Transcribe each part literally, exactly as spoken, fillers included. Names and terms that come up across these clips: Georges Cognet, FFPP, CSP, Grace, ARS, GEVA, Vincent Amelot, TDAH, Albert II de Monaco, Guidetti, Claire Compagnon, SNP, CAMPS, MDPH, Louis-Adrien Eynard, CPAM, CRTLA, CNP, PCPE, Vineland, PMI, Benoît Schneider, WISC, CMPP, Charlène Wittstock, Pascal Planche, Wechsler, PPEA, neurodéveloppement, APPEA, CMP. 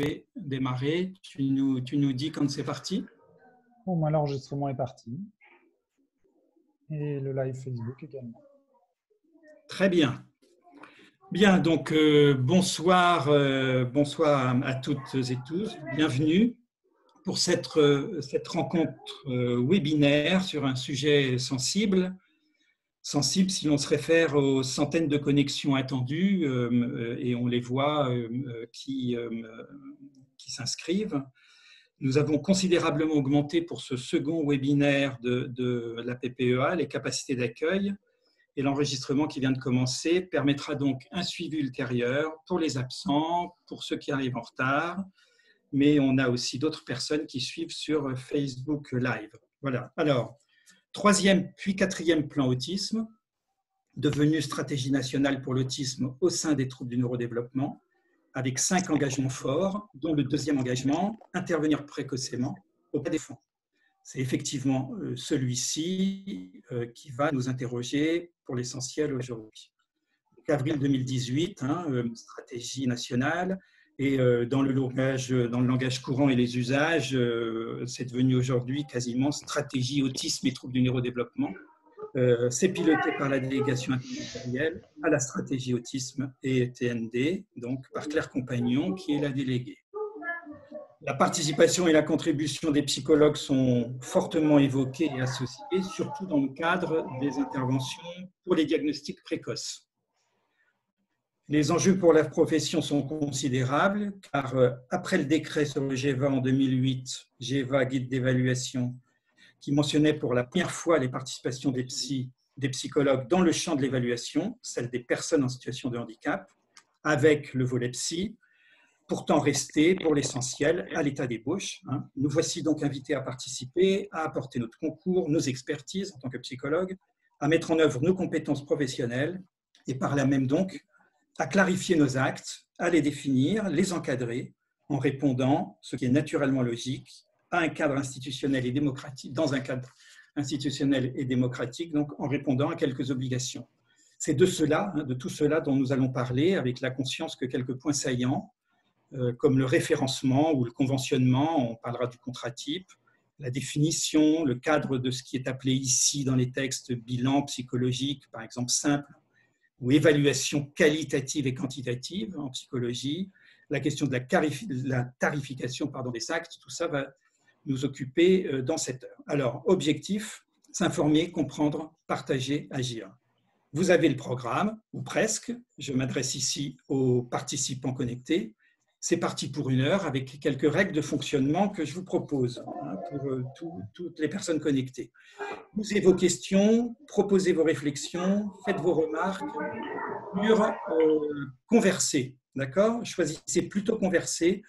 vais démarrer. Tu nous, tu nous dis quand c'est parti. Bon, ben, l'enregistrement est parti. Et le live Facebook également. Très bien. Bien, donc euh, bonsoir, euh, bonsoir à toutes et tous. Bienvenue pour cette, euh, cette rencontre euh, webinaire sur un sujet sensible. Sensible si l'on se réfère aux centaines de connexions attendues euh, et on les voit euh, qui, euh, qui s'inscrivent. Nous avons considérablement augmenté pour ce second webinaire de, de la P P E A les capacités d'accueil et l'enregistrement qui vient de commencer permettra donc un suivi ultérieur pour les absents, pour ceux qui arrivent en retard, mais on a aussi d'autres personnes qui suivent sur Facebook Live. Voilà, alors, troisième puis quatrième plan autisme, devenu stratégie nationale pour l'autisme au sein des troubles du neurodéveloppement, avec cinq engagements forts, dont le deuxième engagement, intervenir précocement auprès des enfants. C'est effectivement celui-ci qui va nous interroger pour l'essentiel aujourd'hui. avril deux mille dix-huit, hein, stratégie nationale, et dans le langage, dans le langage courant et les usages, c'est devenu aujourd'hui quasiment stratégie autisme et troubles du neurodéveloppement. C'est piloté par la délégation interministérielle à la stratégie autisme et T N D, donc par Claire Compagnon, qui est la déléguée. La participation et la contribution des psychologues sont fortement évoquées et associées, surtout dans le cadre des interventions pour les diagnostics précoces. Les enjeux pour la profession sont considérables, car après le décret sur le GEVA en deux mille huit, GEVA, guide d'évaluation, qui mentionnait pour la première fois les participations des, psy, des psychologues dans le champ de l'évaluation, celle des personnes en situation de handicap, avec le volet psy, pourtant resté pour l'essentiel à l'état d'ébauche. Nous voici donc invités à participer, à apporter notre concours, nos expertises en tant que psychologues, à mettre en œuvre nos compétences professionnelles et par là même donc à clarifier nos actes, à les définir, les encadrer en répondant, ce qui est naturellement logique, à un cadre institutionnel et démocratique, dans un cadre institutionnel et démocratique, donc en répondant à quelques obligations. C'est de cela, de tout cela dont nous allons parler, avec la conscience que quelques points saillants, comme le référencement ou le conventionnement, on parlera du contrat type, la définition, le cadre de ce qui est appelé ici dans les textes bilan psychologique, par exemple simple, ou évaluation qualitative et quantitative en psychologie, la question de la, la tarification pardon, des actes, tout ça va nous occuper dans cette heure. Alors, objectif, s'informer, comprendre, partager, agir. Vous avez le programme, ou presque. Je m'adresse ici aux participants connectés. C'est parti pour une heure avec quelques règles de fonctionnement que je vous propose hein, pour euh, tout, toutes les personnes connectées. Posez vos questions, proposez vos réflexions, faites vos remarques, sur, euh, conversez, d'accord? Choisissez plutôt converser,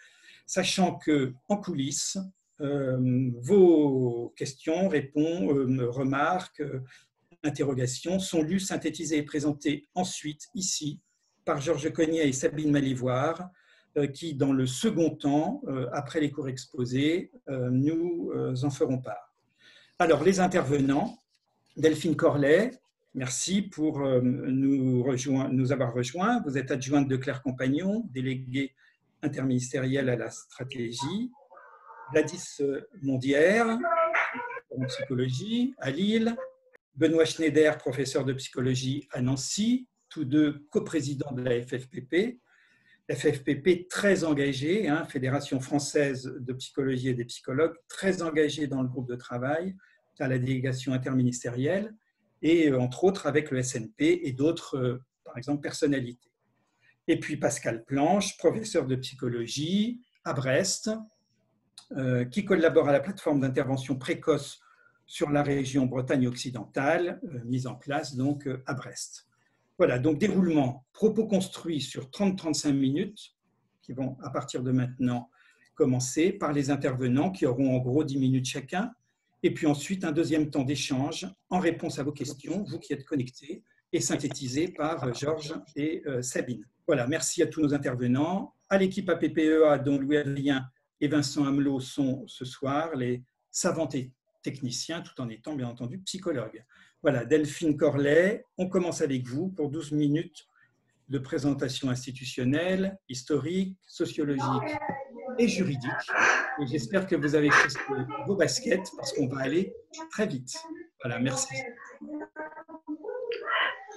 sachant qu'en coulisses, Euh, vos questions, réponses, euh, remarques, euh, interrogations sont lues, synthétisées et présentées ensuite, ici, par Georges Cognet et Sabine Malivoire, euh, qui, dans le second temps, euh, après les cours exposés, euh, nous euh, en ferons part. Alors, les intervenants, Delphine Corlay, merci pour euh, nous, rejoindre, nous avoir rejoints. Vous êtes adjointe de Claire Compagnon, déléguée interministérielle à la stratégie. Gladys Mondière, en psychologie, à Lille. Benoît Schneider, professeur de psychologie à Nancy, tous deux coprésidents de la F F P P. La F F P P très engagée, hein, Fédération française de psychologie et des psychologues, très engagée dans le groupe de travail, à la délégation interministérielle, et entre autres avec le S N P et d'autres, par exemple, personnalités. Et puis Pascal Planche, professeur de psychologie à Brest, Euh, qui collabore à la plateforme d'intervention précoce sur la région Bretagne occidentale, euh, mise en place donc euh, à Brest. Voilà, donc déroulement, propos construits sur trente à trente-cinq minutes, qui vont à partir de maintenant commencer par les intervenants qui auront en gros dix minutes chacun, et puis ensuite un deuxième temps d'échange en réponse à vos questions, vous qui êtes connectés, et synthétisé par euh, Georges et euh, Sabine. Voilà, merci à tous nos intervenants, à l'équipe A P P E A dont Louis-Adrien et Vincent Amelot sont ce soir les savants et techniciens, tout en étant bien entendu psychologues. Voilà, Delphine Corlay, on commence avec vous pour douze minutes de présentation institutionnelle, historique, sociologique, et juridique. Et j'espère que vous avez pris vos baskets parce qu'on va aller très vite. Voilà, merci.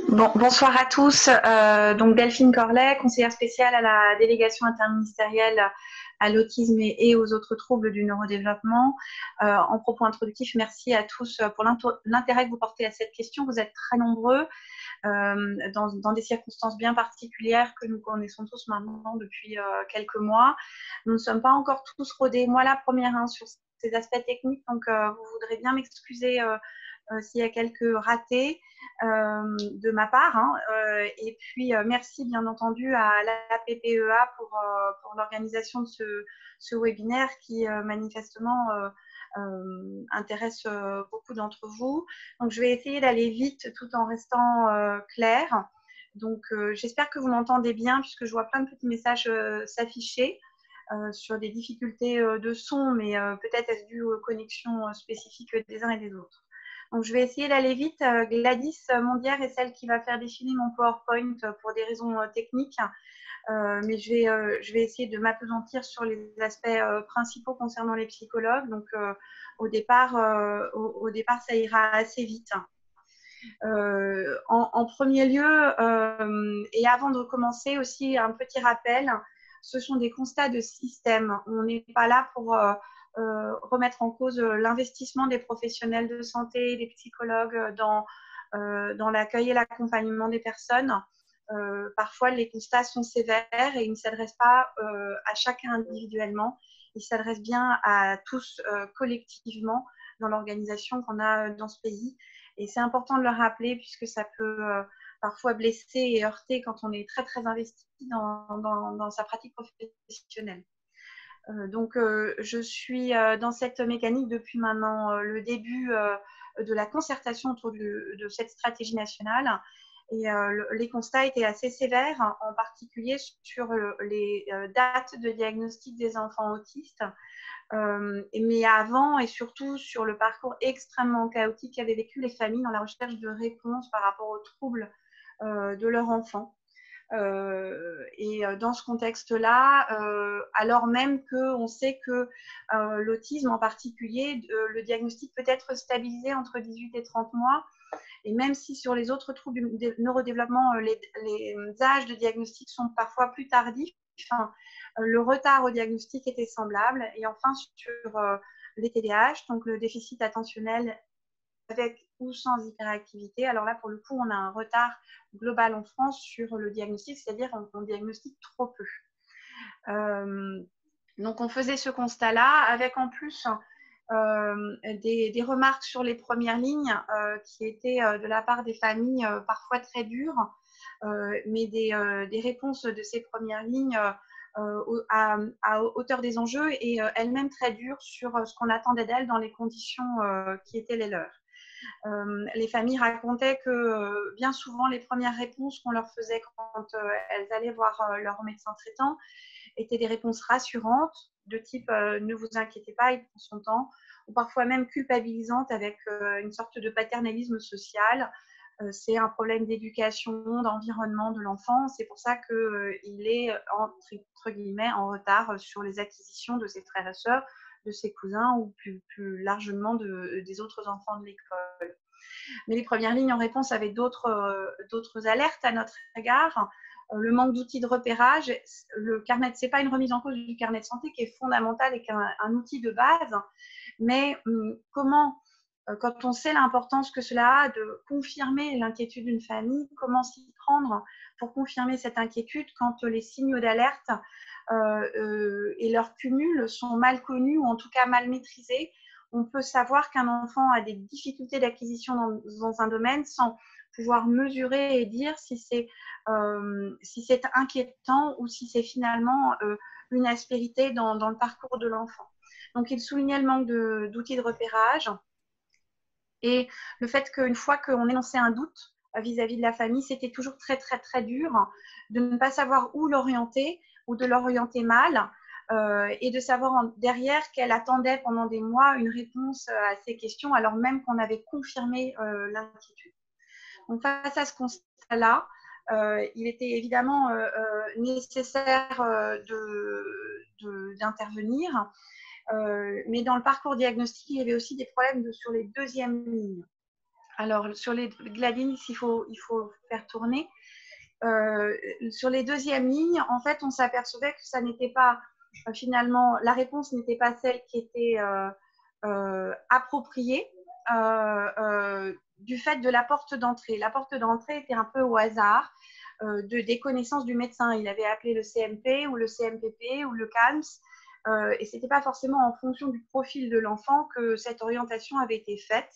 Bon, bonsoir à tous. Euh, donc Delphine Corlay, conseillère spéciale à la délégation interministérielle à l'autisme et aux autres troubles du neurodéveloppement. Euh, en propos introductif, merci à tous pour l'intérêt que vous portez à cette question. Vous êtes très nombreux euh, dans, dans des circonstances bien particulières que nous connaissons tous maintenant depuis euh, quelques mois. Nous ne sommes pas encore tous rodés, moi la première, hein, sur ces aspects techniques, donc euh, vous voudrez bien m'excuser euh, Euh, s'il y a quelques ratés euh, de ma part. Hein, euh, et puis, euh, merci bien entendu à la P P E A pour, euh, pour l'organisation de ce, ce webinaire qui euh, manifestement euh, euh, intéresse euh, beaucoup d'entre vous. Donc, je vais essayer d'aller vite tout en restant euh, claire. Donc, euh, j'espère que vous m'entendez bien puisque je vois plein de petits messages euh, s'afficher. Euh, sur des difficultés euh, de son, mais euh, peut-être est-ce dû aux connexions euh, spécifiques des uns et des autres. Donc, je vais essayer d'aller vite. Gladys Mondière est celle qui va faire défiler mon PowerPoint pour des raisons techniques. Euh, mais je vais, euh, je vais essayer de m'appesantir sur les aspects euh, principaux concernant les psychologues. Donc, euh, au départ, euh, au, au départ, ça ira assez vite. Euh, en, en premier lieu, euh, et avant de commencer aussi, un petit rappel, ce sont des constats de système. On n'est pas là pour... Euh, Euh, remettre en cause euh, l'investissement des professionnels de santé, des psychologues dans, euh, dans l'accueil et l'accompagnement des personnes. Euh, parfois, les constats sont sévères et ils ne s'adressent pas euh, à chacun individuellement. Ils s'adressent bien à tous euh, collectivement dans l'organisation qu'on a dans ce pays. Et c'est important de le rappeler puisque ça peut euh, parfois blesser et heurter quand on est très, très investi dans, dans, dans sa pratique professionnelle. Donc, euh, je suis euh, dans cette mécanique depuis maintenant euh, le début euh, de la concertation autour de, de cette stratégie nationale. Et euh, le, les constats étaient assez sévères, hein, en particulier sur euh, les euh, dates de diagnostic des enfants autistes. Euh, mais avant et surtout sur le parcours extrêmement chaotique qu'avaient vécu les familles dans la recherche de réponses par rapport aux troubles euh, de leur enfant. Euh, et dans ce contexte-là, euh, alors même qu'on sait que euh, l'autisme en particulier, euh, le diagnostic peut être stabilisé entre dix-huit et trente mois, et même si sur les autres troubles du neurodéveloppement, euh, les, les âges de diagnostic sont parfois plus tardifs, hein, le retard au diagnostic était semblable. Et enfin, sur euh, les T D A H, donc le déficit attentionnel avec ou sans hyperactivité. Alors là, pour le coup, on a un retard global en France sur le diagnostic, c'est-à-dire qu'on diagnostique trop peu. Euh, donc, on faisait ce constat-là, avec en plus euh, des, des remarques sur les premières lignes euh, qui étaient euh, de la part des familles euh, parfois très dures, euh, mais des, euh, des réponses de ces premières lignes euh, à, à hauteur des enjeux et euh, elles-mêmes très dures sur ce qu'on attendait d'elles dans les conditions euh, qui étaient les leurs. Euh, les familles racontaient que euh, bien souvent les premières réponses qu'on leur faisait quand euh, elles allaient voir euh, leur médecin traitant étaient des réponses rassurantes de type euh, ne vous inquiétez pas, il prend son temps, ou parfois même culpabilisantes avec euh, une sorte de paternalisme social. Euh, c'est un problème d'éducation, d'environnement de l'enfant, c'est pour ça qu'il euh, est entre, entre guillemets en retard sur les acquisitions de ses frères et sœurs, de ses cousins ou plus, plus largement de, des autres enfants de l'école. Mais les premières lignes en réponse avaient d'autres euh, d'autres alertes à notre égard. Euh, le manque d'outils de repérage, le carnet, c'est pas une remise en cause du carnet de santé qui est fondamental et qui est un, un outil de base, mais euh, comment, euh, quand on sait l'importance que cela a de confirmer l'inquiétude d'une famille, comment s'y prendre pour confirmer cette inquiétude quand les signaux d'alerte Euh, euh, et leurs cumuls sont mal connus ou en tout cas mal maîtrisés. On peut savoir qu'un enfant a des difficultés d'acquisition dans, dans un domaine sans pouvoir mesurer et dire si c'est euh, si c'est inquiétant ou si c'est finalement euh, une aspérité dans, dans le parcours de l'enfant. Donc, il soulignait le manque de, d'outils de repérage et le fait qu'une fois qu'on énonçait un doute vis-à-vis de la famille, c'était toujours très, très, très dur de ne pas savoir où l'orienter ou de l'orienter mal euh, et de savoir en, derrière qu'elle attendait pendant des mois une réponse à ces questions alors même qu'on avait confirmé euh, l'inquiétude. Donc, face à ce constat-là, Euh, il était évidemment euh, euh, nécessaire euh, d'intervenir, de, de, euh, mais dans le parcours diagnostique, il y avait aussi des problèmes de, sur les deuxièmes lignes. Alors, sur les la ligne, il faut, il faut faire tourner. Euh, sur les deuxièmes lignes, en fait, on s'apercevait que ça n'était pas, euh, finalement, la réponse n'était pas celle qui était euh, euh, appropriée euh, euh, du fait de la porte d'entrée. La porte d'entrée était un peu au hasard euh, de, des connaissances du médecin. Il avait appelé le C M P ou le C M P P ou le C A M P S euh, et ce n'était pas forcément en fonction du profil de l'enfant que cette orientation avait été faite.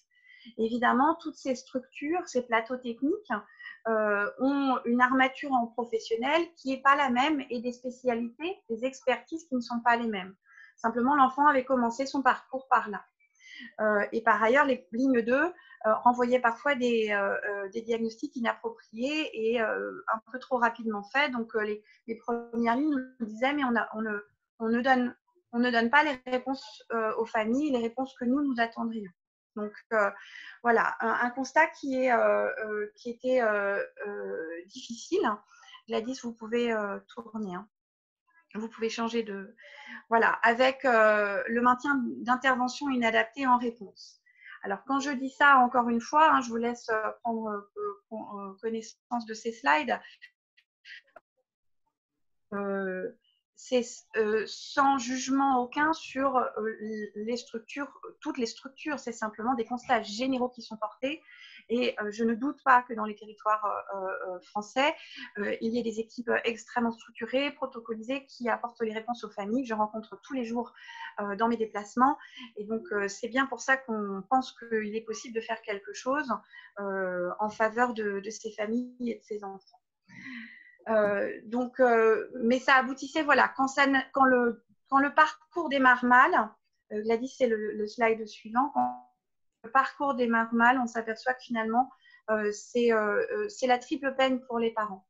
Évidemment, toutes ces structures, ces plateaux techniques euh, ont une armature en professionnel qui n'est pas la même et des spécialités, des expertises qui ne sont pas les mêmes. Simplement, l'enfant avait commencé son parcours par là. Euh, et par ailleurs, les lignes deux euh, renvoyaient parfois des, euh, des diagnostics inappropriés et euh, un peu trop rapidement faits. Donc, euh, les, les premières lignes nous disaient, mais on, a, on, ne, on, ne donne, on ne donne pas les réponses euh, aux familles, les réponses que nous, nous attendrions. Donc, euh, voilà, un, un constat qui, est, euh, euh, qui était euh, euh, difficile. Gladys, vous pouvez euh, tourner, hein. Vous pouvez changer de… Voilà, avec euh, le maintien d'interventions inadaptées en réponse. Alors, quand je dis ça, encore une fois, hein, je vous laisse prendre euh, connaissance de ces slides. Euh, C'est euh, sans jugement aucun sur euh, les structures, toutes les structures. C'est simplement des constats généraux qui sont portés. Et euh, je ne doute pas que dans les territoires euh, français, euh, il y ait des équipes extrêmement structurées, protocolisées, qui apportent les réponses aux familles. Je rencontre tous les jours euh, dans mes déplacements. Et donc, euh, c'est bien pour ça qu'on pense qu'il est possible de faire quelque chose euh, en faveur de, de ces familles et de ces enfants. Euh, donc, euh, mais ça aboutissait, voilà, quand, ça, quand, le, quand le parcours démarre mal, euh, Gladys, c'est le, le slide suivant, quand le parcours démarre mal, on s'aperçoit que finalement, euh, c'est euh, la triple peine pour les parents.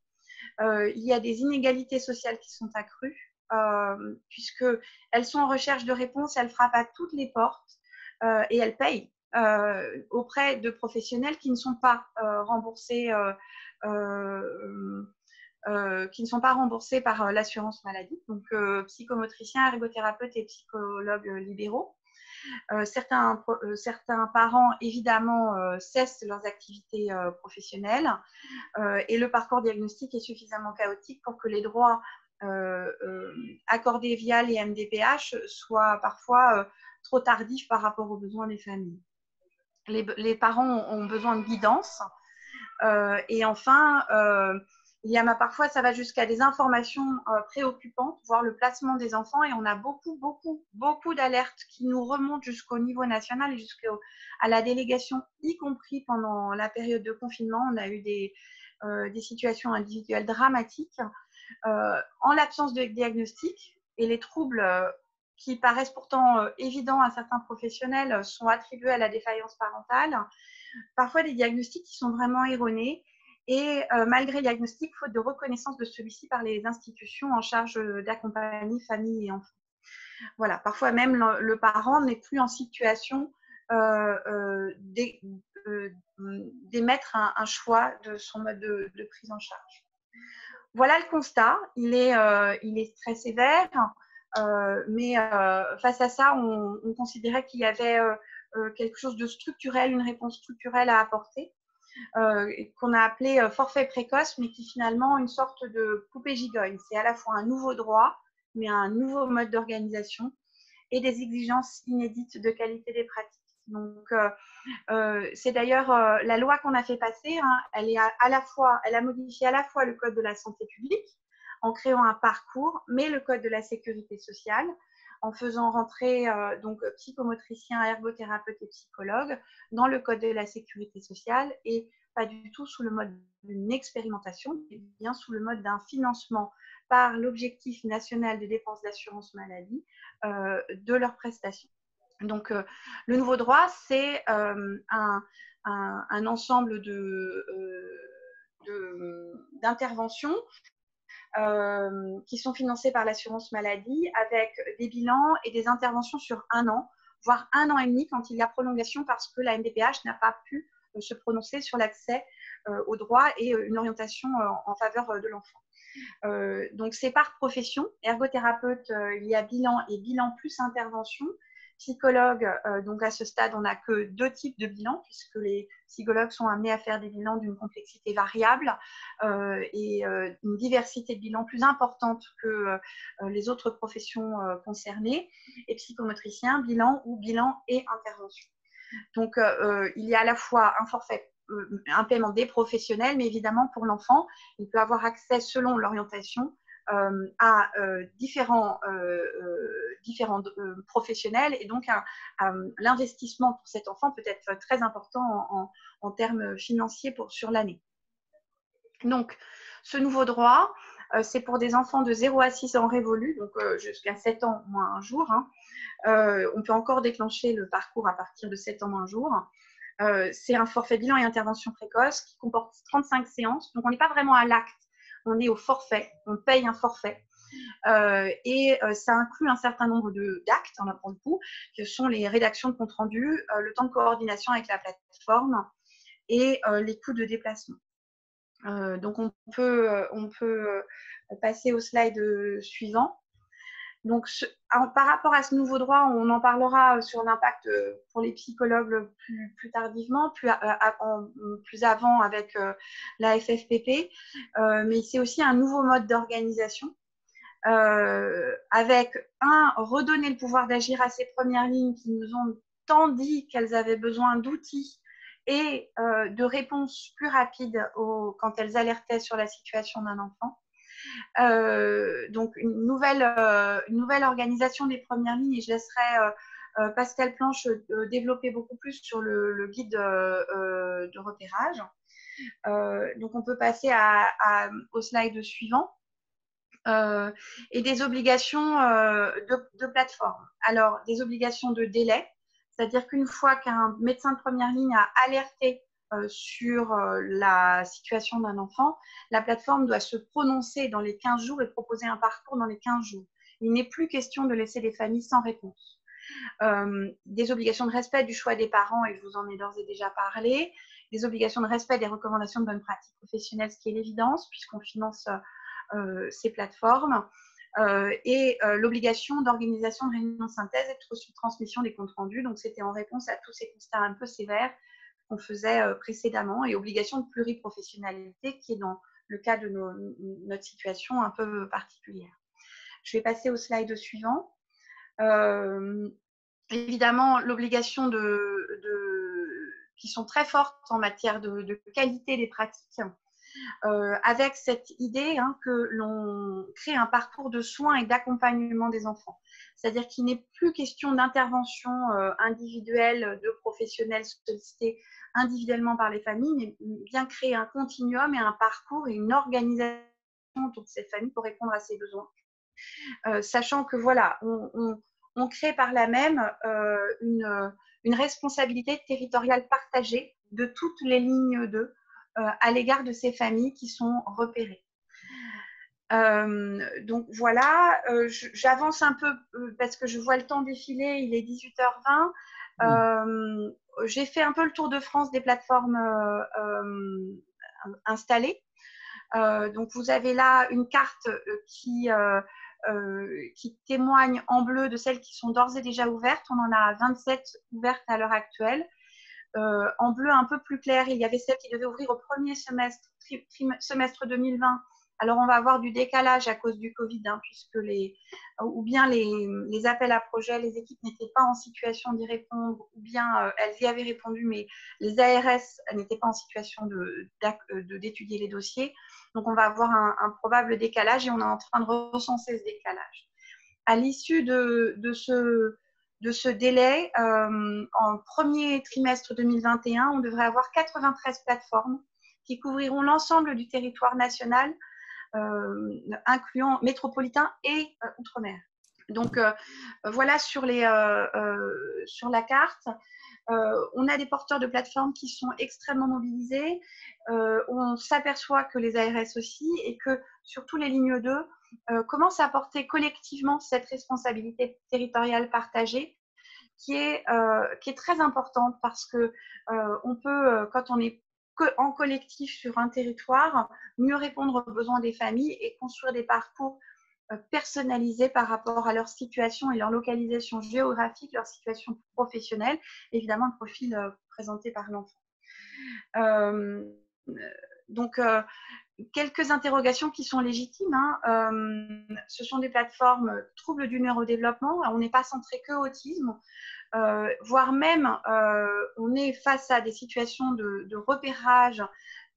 Euh, il y a des inégalités sociales qui sont accrues, euh, puisqu'elles sont en recherche de réponses, elles frappent à toutes les portes euh, et elles payent euh, auprès de professionnels qui ne sont pas euh, remboursés euh, euh, Euh, qui ne sont pas remboursés par euh, l'assurance maladie, donc euh, psychomotriciens, ergothérapeutes et psychologues euh, libéraux. Euh, certains, euh, certains parents, évidemment, euh, cessent leurs activités euh, professionnelles euh, et le parcours diagnostique est suffisamment chaotique pour que les droits euh, euh, accordés via les M D P H soient parfois euh, trop tardifs par rapport aux besoins des familles. Les, les parents ont besoin de guidance euh, et enfin, euh, il y a parfois, ça va jusqu'à des informations euh, préoccupantes, voire le placement des enfants. Et on a beaucoup, beaucoup, beaucoup d'alertes qui nous remontent jusqu'au niveau national et jusqu'à la délégation, y compris pendant la période de confinement. On a eu des, euh, des situations individuelles dramatiques. Euh, en l'absence de diagnostic et les troubles euh, qui paraissent pourtant euh, évidents à certains professionnels euh, sont attribués à la défaillance parentale. Parfois, des diagnostics qui sont vraiment erronés. Et euh, malgré le diagnostic, faute de reconnaissance de celui-ci par les institutions en charge d'accompagner famille et enfants. Voilà, parfois même le, le parent n'est plus en situation euh, euh, d'émettre un, un choix de son mode de, de prise en charge. Voilà le constat, il est, euh, il est très sévère, euh, mais euh, face à ça, on, on considérait qu'il y avait euh, quelque chose de structurel, une réponse structurelle à apporter. Euh, qu'on a appelé euh, forfait précoce, mais qui finalement une sorte de poupée gigogne. C'est à la fois un nouveau droit, mais un nouveau mode d'organisation et des exigences inédites de qualité des pratiques. Donc, euh, euh, c'est d'ailleurs euh, la loi qu'on a fait passer. Hein, elle est à, à la fois, elle a modifié à la fois le code de la santé publique en créant un parcours, mais le code de la sécurité sociale, en faisant rentrer euh, donc psychomotriciens, ergothérapeutes et psychologues dans le code de la sécurité sociale et pas du tout sous le mode d'une expérimentation, mais bien sous le mode d'un financement par l'objectif national des dépenses d'assurance maladie euh, de leurs prestations. Donc, euh, le nouveau droit, c'est euh, un, un, un ensemble d'interventions. Euh, qui sont financés par l'assurance maladie avec des bilans et des interventions sur un an, voire un an et demi quand il y a prolongation parce que la M D P H n'a pas pu se prononcer sur l'accès euh, aux droits et euh, une orientation euh, en faveur euh, de l'enfant. Euh, donc, c'est par profession. Ergothérapeute, euh, il y a bilan et bilan plus intervention. Psychologue, euh, donc à ce stade, on n'a que deux types de bilans puisque les psychologues sont amenés à faire des bilans d'une complexité variable euh, et euh, une diversité de bilans plus importante que euh, les autres professions euh, concernées. Et psychomotricien, bilan ou bilan et intervention. Donc, euh, il y a à la fois un forfait, euh, un paiement des professionnels, mais évidemment pour l'enfant, il peut avoir accès selon l'orientation euh, à euh, différents, euh, euh, différents euh, professionnels. Et donc, l'investissement pour cet enfant peut être très important en, en, en termes financiers pour, sur l'année. Donc, ce nouveau droit, euh, c'est pour des enfants de zéro à six ans révolus, donc euh, jusqu'à sept ans moins un jour, hein. Euh, on peut encore déclencher le parcours à partir de sept ans moins un jour. Euh, c'est un forfait bilan et intervention précoce qui comporte trente-cinq séances. Donc, on n'est pas vraiment à l'acte, on est au forfait, on paye un forfait. Euh, et euh, ça inclut un certain nombre d'actes, on apprend le coup, que sont les rédactions de compte rendu, euh, le temps de coordination avec la plateforme et euh, les coûts de déplacement. Euh, donc, on peut, euh, on peut euh, passer au slide euh, suivant. Donc, ce, en, par rapport à ce nouveau droit, on en parlera sur l'impact euh, pour les psychologues plus, plus tardivement, plus, euh, avant, plus avant avec euh, la F F P P. Euh, mais c'est aussi un nouveau mode d'organisation euh, avec, un, redonner le pouvoir d'agir à ces premières lignes qui nous ont tant dit qu'elles avaient besoin d'outils et euh, de réponses plus rapides aux, quand elles alertaient sur la situation d'un enfant. Euh, donc, une nouvelle, euh, une nouvelle organisation des premières lignes, et je laisserai euh, euh, Pascal Planche euh, développer beaucoup plus sur le, le guide euh, euh, de repérage. Euh, donc, on peut passer à, à, au slide suivant. Euh, et des obligations euh, de, de plateforme. Alors, des obligations de délai. C'est-à-dire qu'une fois qu'un médecin de première ligne a alerté euh, sur euh, la situation d'un enfant, la plateforme doit se prononcer dans les quinze jours et proposer un parcours dans les quinze jours. Il n'est plus question de laisser les familles sans réponse. Euh, des obligations de respect du choix des parents, et je vous en ai d'ores et déjà parlé. Des obligations de respect des recommandations de bonne pratique professionnelle, ce qui est l'évidence, puisqu'on finance euh, ces plateformes. Euh, et euh, l'obligation d'organisation de réunions de synthèse et de transmission des comptes rendus. Donc, c'était en réponse à tous ces constats un peu sévères qu'on faisait euh, précédemment, et obligation de pluriprofessionnalité qui est dans le cas de nos, notre situation un peu particulière. Je vais passer au slide suivant. Euh, évidemment, l'obligation de, de, qui sont très fortes en matière de, de qualité des pratiques. Euh, avec cette idée hein, que l'on crée un parcours de soins et d'accompagnement des enfants. C'est-à-dire qu'il n'est plus question d'intervention euh, individuelle de professionnels sollicités individuellement par les familles, mais bien créer un continuum et un parcours et une organisation autour de cette famille pour répondre à ses besoins. Euh, sachant que voilà, on, on, on crée par là même euh, une, une responsabilité territoriale partagée de toutes les lignes de à l'égard de ces familles qui sont repérées. Euh, donc voilà, euh, j'avance un peu parce que je vois le temps défiler, il est dix-huit heures vingt. Mmh. Euh, j'ai fait un peu le tour de France des plateformes euh, installées. Euh, donc vous avez là une carte qui, euh, euh, qui témoigne en bleu de celles qui sont d'ores et déjà ouvertes. On en a vingt-sept ouvertes à l'heure actuelle. Euh, en bleu un peu plus clair, il y avait celle qui devait ouvrir au premier semestre, tri, tri, semestre deux mille vingt. Alors, on va avoir du décalage à cause du Covid, hein, puisque les, ou bien les, les appels à projets, les équipes n'étaient pas en situation d'y répondre, ou bien euh, elles y avaient répondu, mais les A R S n'étaient pas en situation de, de, d'étudier les dossiers. Donc, on va avoir un, un probable décalage et on est en train de recenser ce décalage. À l'issue de, de ce... de ce délai, euh, en premier trimestre deux mille vingt et un, on devrait avoir quatre-vingt-treize plateformes qui couvriront l'ensemble du territoire national, euh, incluant métropolitain et euh, outre-mer. Donc, euh, voilà sur, les, euh, euh, sur la carte. Euh, on a des porteurs de plateformes qui sont extrêmement mobilisés. Euh, on s'aperçoit que les A R S aussi, et que sur tous les lignes deux, Euh, commence à porter collectivement cette responsabilité territoriale partagée qui est, euh, qui est très importante parce que euh, on peut, euh, quand on est en collectif sur un territoire, mieux répondre aux besoins des familles et construire des parcours personnalisés par rapport à leur situation et leur localisation géographique, leur situation professionnelle, évidemment le profil présenté par l'enfant. Euh, donc, euh, quelques interrogations qui sont légitimes. Hein. Euh, ce sont des plateformes troubles du neurodéveloppement. On n'est pas centré que autisme, euh, voire même euh, on est face à des situations de, de repérage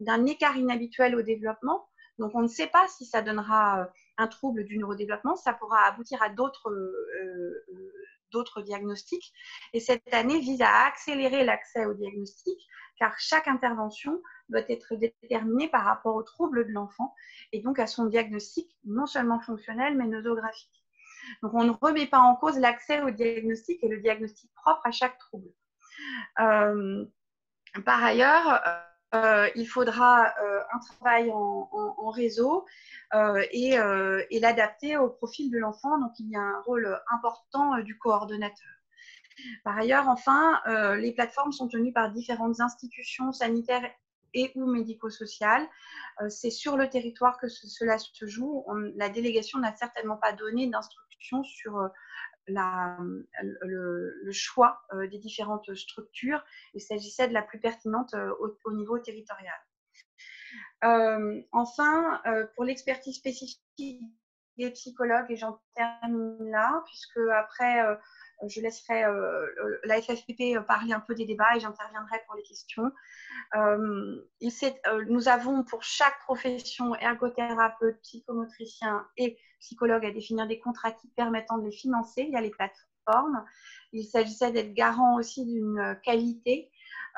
d'un écart inhabituel au développement. Donc, on ne sait pas si ça donnera un trouble du neurodéveloppement. Ça pourra aboutir à d'autres euh, d'autres diagnostics. Et cette année vise à accélérer l'accès au diagnostic, car chaque intervention doit être déterminée par rapport aux troubles de l'enfant et donc à son diagnostic non seulement fonctionnel, mais nosographique. Donc, on ne remet pas en cause l'accès au diagnostic et le diagnostic propre à chaque trouble. Euh, par ailleurs, euh, il faudra euh, un travail en, en, en réseau euh, et, euh, et l'adapter au profil de l'enfant. Donc, il y a un rôle important euh, du coordonnateur. Par ailleurs, enfin, euh, les plateformes sont tenues par différentes institutions sanitaires et ou médico-sociales. Euh, c'est sur le territoire que ce, cela se joue. On, la délégation n'a certainement pas donné d'instructions sur euh, la, le, le choix euh, des différentes structures. Il s'agissait de la plus pertinente euh, au, au niveau territorial. Euh, enfin, euh, pour l'expertise spécifique des psychologues, et j'en termine là, puisque après... Euh, Je laisserai euh, la F F P P parler un peu des débats et j'interviendrai pour les questions. Euh, il sait, euh, nous avons pour chaque profession, ergothérapeute, psychomotricien et psychologue, à définir des contrats types permettant de les financer via les plateformes. Il s'agissait d'être garant aussi d'une qualité.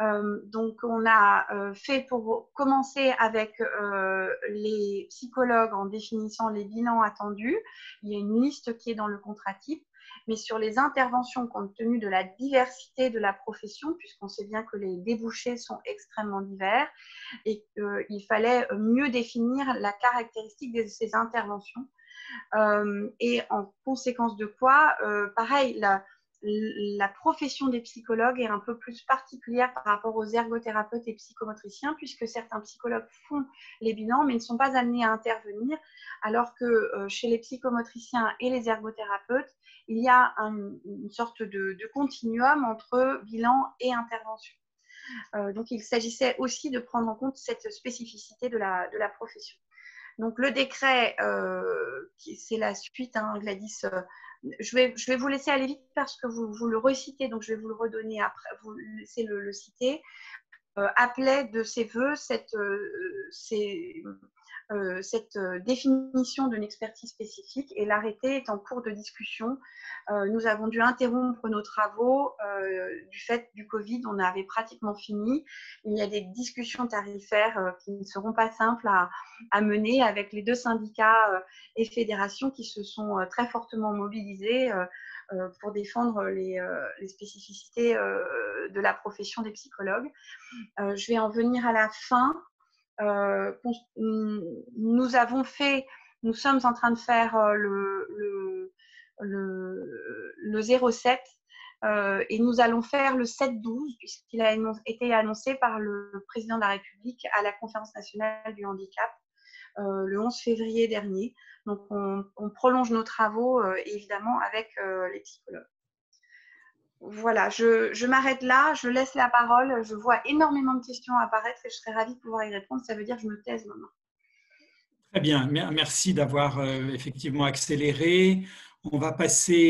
Euh, donc, on a euh, fait pour commencer avec euh, les psychologues en définissant les bilans attendus. Il y a une liste qui est dans le contrat type. Mais sur les interventions, compte tenu de la diversité de la profession, puisqu'on sait bien que les débouchés sont extrêmement divers, et qu'il fallait mieux définir la caractéristique de ces interventions. Euh, et en conséquence de quoi, euh, pareil, la, la profession des psychologues est un peu plus particulière par rapport aux ergothérapeutes et psychomotriciens, puisque certains psychologues font les bilans, mais ne sont pas amenés à intervenir, alors que euh, chez les psychomotriciens et les ergothérapeutes, il y a un, une sorte de, de continuum entre bilan et intervention. Euh, donc, il s'agissait aussi de prendre en compte cette spécificité de la, de la profession. Donc, le décret, euh, c'est la suite, hein, Gladys. Euh, je, vais, je vais vous laisser aller vite parce que vous, vous le recitez, donc je vais vous le redonner après, vous laissez le, le citer. Euh, appelait de ses voeux cette... Euh, ces, Euh, cette euh, définition d'une expertise spécifique et l'arrêté est en cours de discussion. Euh, nous avons dû interrompre nos travaux euh, du fait du Covid, on avait pratiquement fini. Il y a des discussions tarifaires euh, qui ne seront pas simples à, à mener avec les deux syndicats euh, et fédérations qui se sont euh, très fortement mobilisés euh, euh, pour défendre les, euh, les spécificités euh, de la profession des psychologues. Euh, je vais en venir à la fin. Euh, nous avons fait, nous sommes en train de faire le, le, le, le zéro sept euh, et nous allons faire le sept douze puisqu'il a été annoncé par le président de la République à la conférence nationale du handicap euh, le onze février dernier. Donc, on, on prolonge nos travaux euh, évidemment avec euh, les psychologues. Voilà, je, je m'arrête là, je laisse la parole. Je vois énormément de questions apparaître et je serais ravie de pouvoir y répondre. Ça veut dire que je me taise maintenant. Très bien, merci d'avoir effectivement accéléré. On va passer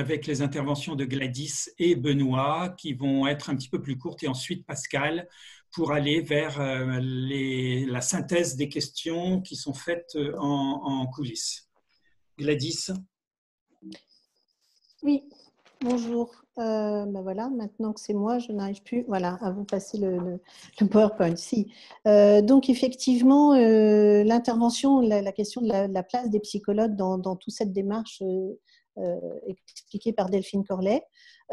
avec les interventions de Gladys et Benoît qui vont être un petit peu plus courtes et ensuite Pascal pour aller vers les, la synthèse des questions qui sont faites en, en coulisses. Gladys. Oui. Bonjour, euh, ben voilà, maintenant que c'est moi, je n'arrive plus voilà, à vous passer le, le, le PowerPoint. Si. Euh, donc, effectivement, euh, l'intervention, la, la question de la, la place des psychologues dans, dans toute cette démarche euh, euh, expliquée par Delphine Corlay,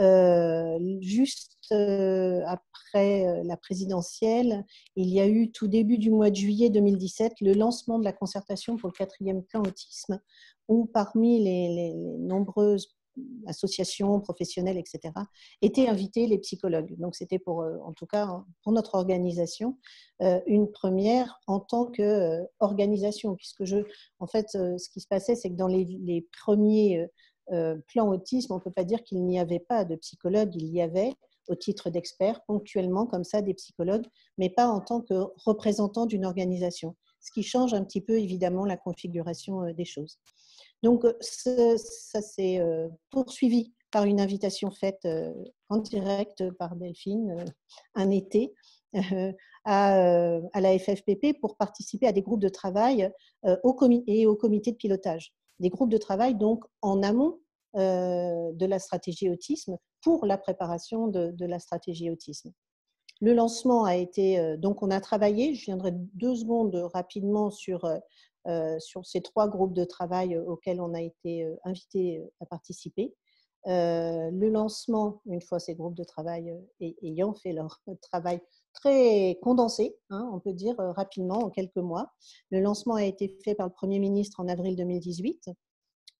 euh, juste euh, après la présidentielle, il y a eu tout début du mois de juillet deux mille dix-sept le lancement de la concertation pour le quatrième plan autisme, où parmi les, les, les nombreuses associations professionnelles, et cetera, étaient invités les psychologues. Donc c'était pour, en tout cas, pour notre organisation, une première en tant qu'organisation, puisque je, en fait, ce qui se passait, c'est que dans les, les premiers plans autisme, on ne peut pas dire qu'il n'y avait pas de psychologues, il y avait au titre d'experts, ponctuellement comme ça, des psychologues, mais pas en tant que représentants d'une organisation, ce qui change un petit peu évidemment la configuration des choses. Donc ce, ça s'est poursuivi par une invitation faite en direct par Delphine un été à, à la F F P P pour participer à des groupes de travail au comi- et au comité de pilotage. Des groupes de travail donc en amont de la stratégie autisme pour la préparation de, de la stratégie autisme. Le lancement a été, donc on a travaillé, je viendrai deux secondes rapidement sur, euh, sur ces trois groupes de travail auxquels on a été invité à participer. Euh, le lancement, une fois ces groupes de travail euh, ayant fait leur travail très condensé, hein, on peut dire euh, rapidement, en quelques mois, le lancement a été fait par le Premier ministre en avril deux mille dix-huit,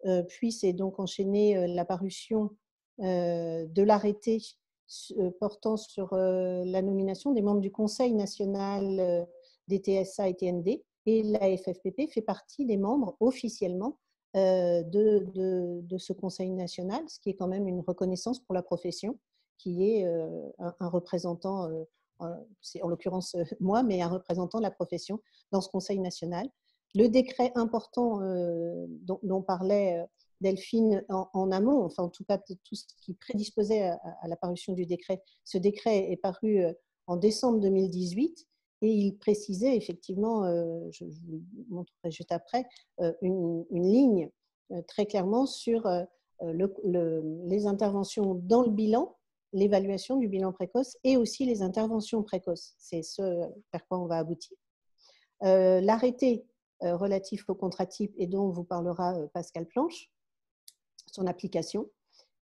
euh, puis s'est donc enchaînée euh, la parution euh, de l'arrêté euh, portant sur euh, la nomination des membres du Conseil national euh, des T S A et T N D, et la F F P P fait partie des membres officiellement De, de, de ce Conseil national, ce qui est quand même une reconnaissance pour la profession, qui est euh, un, un représentant, euh, c'est en l'occurrence euh, moi, mais un représentant de la profession dans ce Conseil national. Le décret important euh, dont, dont parlait Delphine en, en amont, enfin en tout cas tout ce qui prédisposait à, à la parution du décret, ce décret est paru en décembre deux mille dix-huit. Et il précisait effectivement, euh, je, je vous montrerai juste après, euh, une, une ligne euh, très clairement sur euh, le, le, les interventions dans le bilan, l'évaluation du bilan précoce et aussi les interventions précoces. C'est ce vers quoi on va aboutir. Euh, l'arrêté euh, relatif au contrat type et dont vous parlera euh, Pascal Planche, son application.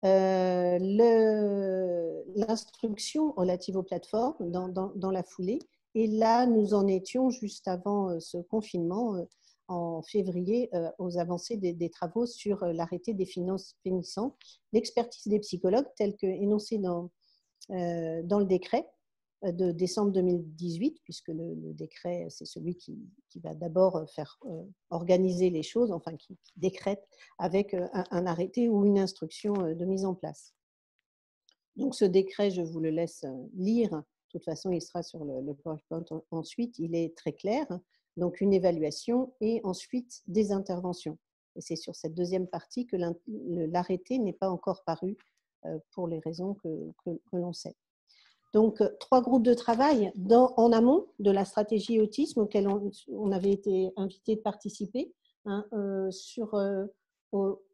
Euh, le, l'instruction relative aux plateformes dans, dans, dans la foulée. Et là, nous en étions juste avant ce confinement, en février, aux avancées des, des travaux sur l'arrêté des finances finissant, l'expertise des psychologues, telle qu'énoncée dans, euh, dans le décret de décembre deux mille dix-huit, puisque le, le décret, c'est celui qui, qui va d'abord faire euh, organiser les choses, enfin qui, qui décrète avec un, un arrêté ou une instruction de mise en place. Donc ce décret, je vous le laisse lire. De toute façon, il sera sur le PowerPoint ensuite. Il est très clair. Donc, une évaluation et ensuite des interventions. Et c'est sur cette deuxième partie que l'arrêté n'est pas encore paru pour les raisons que, que, que l'on sait. Donc, trois groupes de travail dans, en amont de la stratégie autisme auquel on, on avait été invité de participer. Hein, euh, sur euh, aux,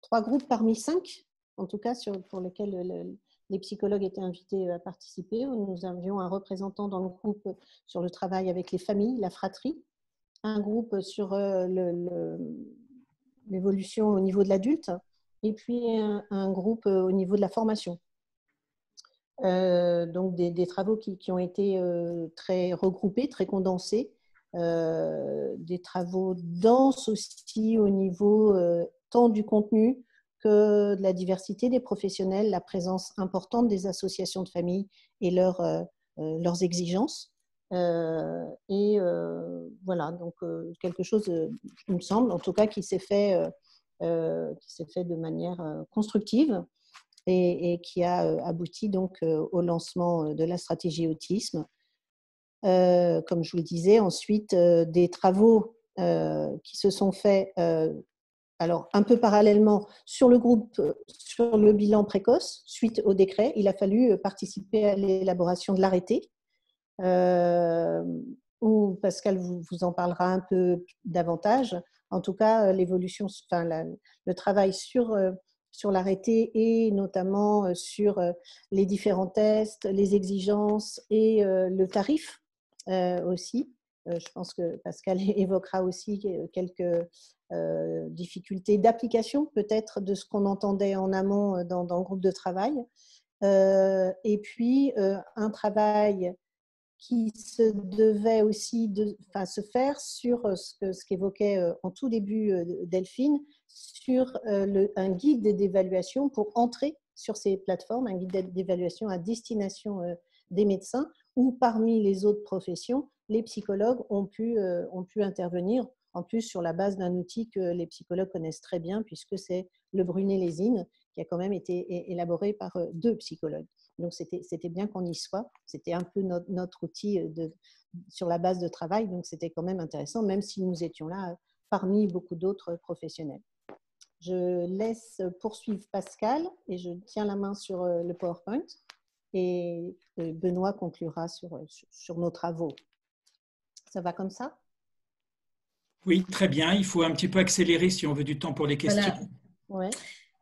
trois groupes parmi cinq, en tout cas, sur, pour lesquels... Le, les psychologues étaient invités à participer. Nous avions un représentant dans le groupe sur le travail avec les familles, la fratrie, un groupe sur le, le, l'évolution au niveau de l'adulte et puis un, un groupe au niveau de la formation. Euh, donc des, des travaux qui, qui ont été très regroupés, très condensés, euh, des travaux denses aussi au niveau euh, tant du contenu, que de la diversité des professionnels, la présence importante des associations de famille et leur, euh, leurs exigences. Euh, et euh, voilà, donc euh, quelque chose, euh, il me semble, en tout cas, qui s'est fait, euh, euh, qui s'est fait de manière euh, constructive et, et qui a euh, abouti donc, euh, au lancement de la stratégie autisme. Euh, comme je vous le disais, ensuite, euh, des travaux euh, qui se sont faits euh, alors, un peu parallèlement, sur le groupe, sur le bilan précoce, suite au décret, il a fallu participer à l'élaboration de l'arrêté, euh, où Pascal vous, vous en parlera un peu davantage. En tout cas, l'évolution, enfin, la, le travail sur, euh, sur l'arrêté et notamment sur euh, les différents tests, les exigences et euh, le tarif euh, aussi. Je pense que Pascal évoquera aussi quelques euh, difficultés d'application, peut-être, de ce qu'on entendait en amont dans, dans le groupe de travail. Euh, et puis, euh, un travail qui se devait aussi de, enfin, se faire sur ce que, ce qu'évoquait en tout début Delphine, sur euh, le, un guide d'évaluation pour entrer sur ces plateformes, un guide d'évaluation à destination euh, des médecins, où parmi les autres professions, les psychologues ont pu, euh, ont pu intervenir, en plus sur la base d'un outil que les psychologues connaissent très bien, puisque c'est le Brunet-Lézine, qui a quand même été élaboré par deux psychologues. Donc, c'était bien qu'on y soit. C'était un peu notre, notre outil de, sur la base de travail. Donc, c'était quand même intéressant, même si nous étions là parmi beaucoup d'autres professionnels. Je laisse poursuivre Pascal et je tiens la main sur le PowerPoint. Et Benoît conclura sur, sur nos travaux. Ça va comme ça? Oui, très bien. Il faut un petit peu accélérer si on veut du temps pour les questions. Voilà. Ouais.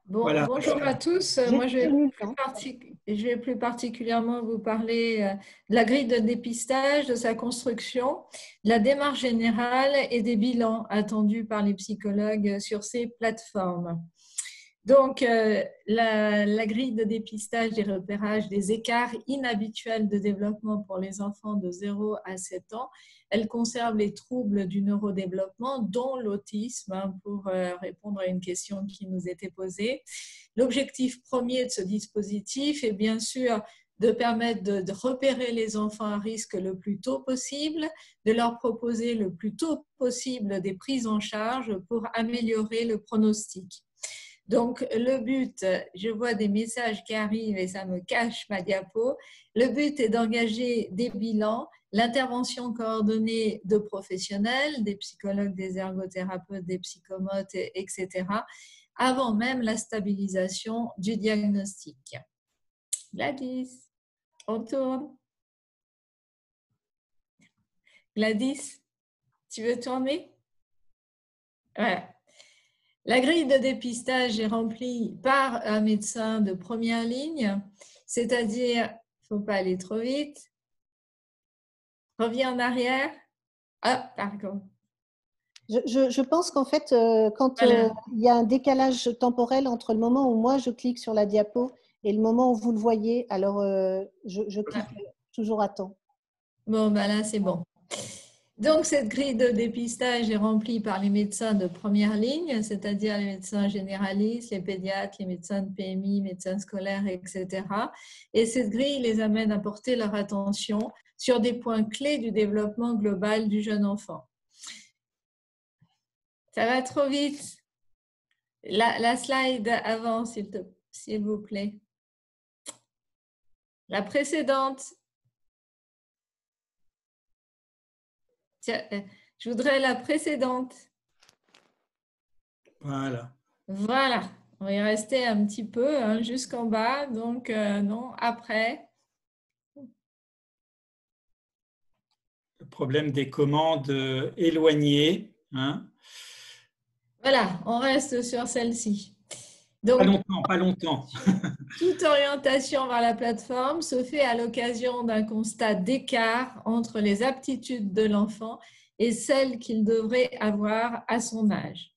Bon, voilà. Bonjour à tous. Moi, je vais, plus partic... je vais plus particulièrement vous parler de la grille de dépistage, de sa construction, de la démarche générale et des bilans attendus par les psychologues sur ces plateformes. Donc, euh, la, la grille de dépistage des repérages des écarts inhabituels de développement pour les enfants de zéro à sept ans, elle conserve les troubles du neurodéveloppement, dont l'autisme, hein, pour euh, répondre à une question qui nous était posée. L'objectif premier de ce dispositif est bien sûr de permettre de, de repérer les enfants à risque le plus tôt possible, de leur proposer le plus tôt possible des prises en charge pour améliorer le pronostic. Donc, le but, je vois des messages qui arrivent et ça me cache ma diapo, le but est d'engager des bilans, l'intervention coordonnée de professionnels, des psychologues, des ergothérapeutes, des psychomotes, et cetera, avant même la stabilisation du diagnostic. Gladys, on tourne. Gladys, tu veux tourner? Voilà. La grille de dépistage est remplie par un médecin de première ligne, c'est-à-dire, il ne faut pas aller trop vite, reviens en arrière. Ah, pardon. Je, je, je pense qu'en fait, euh, quand voilà. euh, il y a un décalage temporel entre le moment où moi je clique sur la diapo et le moment où vous le voyez, alors euh, je, je clique voilà. toujours à temps. Bon, ben là, c'est bon. Donc, cette grille de dépistage est remplie par les médecins de première ligne, c'est-à-dire les médecins généralistes, les pédiatres, les médecins de P M I, médecins scolaires, et cetera. Et cette grille les amène à porter leur attention sur des points clés du développement global du jeune enfant. Ça va trop vite. La, la slide avant, s'il te, s'il vous plaît. La précédente. Je voudrais la précédente. Voilà. Voilà. On est resté un petit peu hein, jusqu'en bas. Donc, euh, non, après. Le problème des commandes euh, éloignées. Hein. Voilà, on reste sur celle-ci. Donc, pas longtemps, pas longtemps. Toute orientation vers la plateforme se fait à l'occasion d'un constat d'écart entre les aptitudes de l'enfant et celles qu'il devrait avoir à son âge.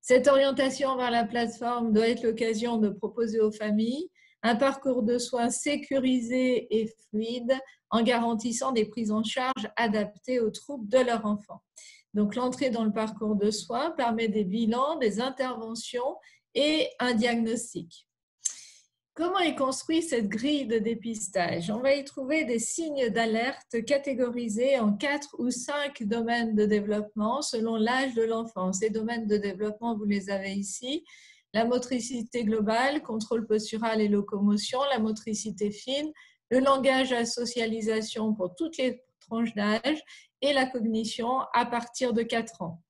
Cette orientation vers la plateforme doit être l'occasion de proposer aux familles un parcours de soins sécurisé et fluide en garantissant des prises en charge adaptées aux troubles de leur enfant. Donc, l'entrée dans le parcours de soins permet des bilans, des interventions et un diagnostic. Comment est construite cette grille de dépistage? On va y trouver des signes d'alerte catégorisés en quatre ou cinq domaines de développement selon l'âge de l'enfant. Ces domaines de développement, vous les avez ici. La motricité globale, contrôle postural et locomotion, la motricité fine, le langage à socialisation pour toutes les tranches d'âge et la cognition à partir de quatre ans.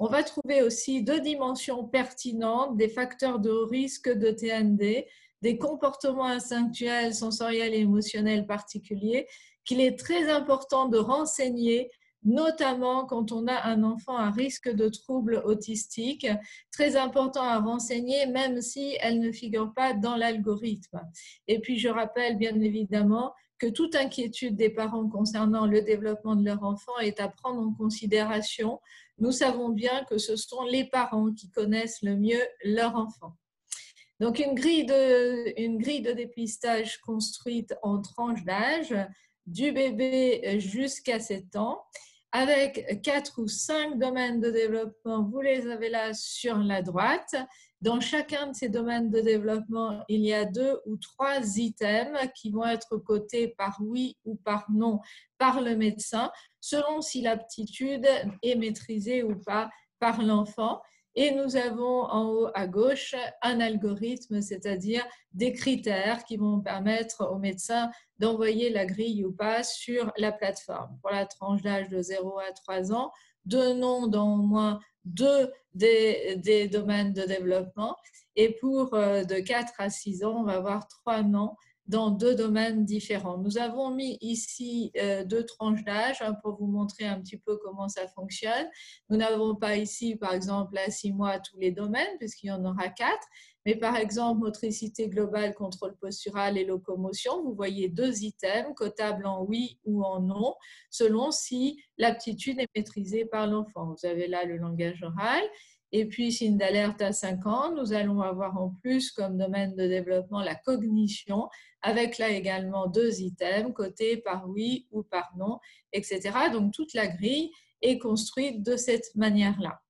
On va trouver aussi deux dimensions pertinentes des facteurs de risque de T N D, des comportements instinctuels, sensoriels et émotionnels particuliers qu'il est très important de renseigner, notamment quand on a un enfant à risque de troubles autistiques, très important à renseigner même si elle ne figure pas dans l'algorithme. Et puis je rappelle bien évidemment que toute inquiétude des parents concernant le développement de leur enfant est à prendre en considération. Nous savons bien que ce sont les parents qui connaissent le mieux leur enfant. Donc, une grille de, une grille de dépistage construite en tranches d'âge, du bébé jusqu'à sept ans, avec quatre ou cinq domaines de développement, vous les avez là sur la droite. Dans chacun de ces domaines de développement, il y a deux ou trois items qui vont être cotés par oui ou par non par le médecin, selon si l'aptitude est maîtrisée ou pas par l'enfant. Et nous avons en haut à gauche un algorithme, c'est-à-dire des critères qui vont permettre aux médecins d'envoyer la grille ou pas sur la plateforme. Pour la tranche d'âge de zéro à trois ans, deux noms dans au moins deux des, des domaines de développement. Et pour de quatre à six ans, on va avoir trois noms dans deux domaines différents. Nous avons mis ici deux tranches d'âge pour vous montrer un petit peu comment ça fonctionne. Nous n'avons pas ici, par exemple, à six mois tous les domaines, puisqu'il y en aura quatre. Mais par exemple, motricité globale, contrôle postural et locomotion, vous voyez deux items, cotables en oui ou en non, selon si l'aptitude est maîtrisée par l'enfant. Vous avez là le langage oral. Et puis, signe d'alerte à cinq ans, nous allons avoir en plus comme domaine de développement la cognition, avec là également deux items, cotés par oui ou par non, et cetera. Donc, toute la grille est construite de cette manière-là.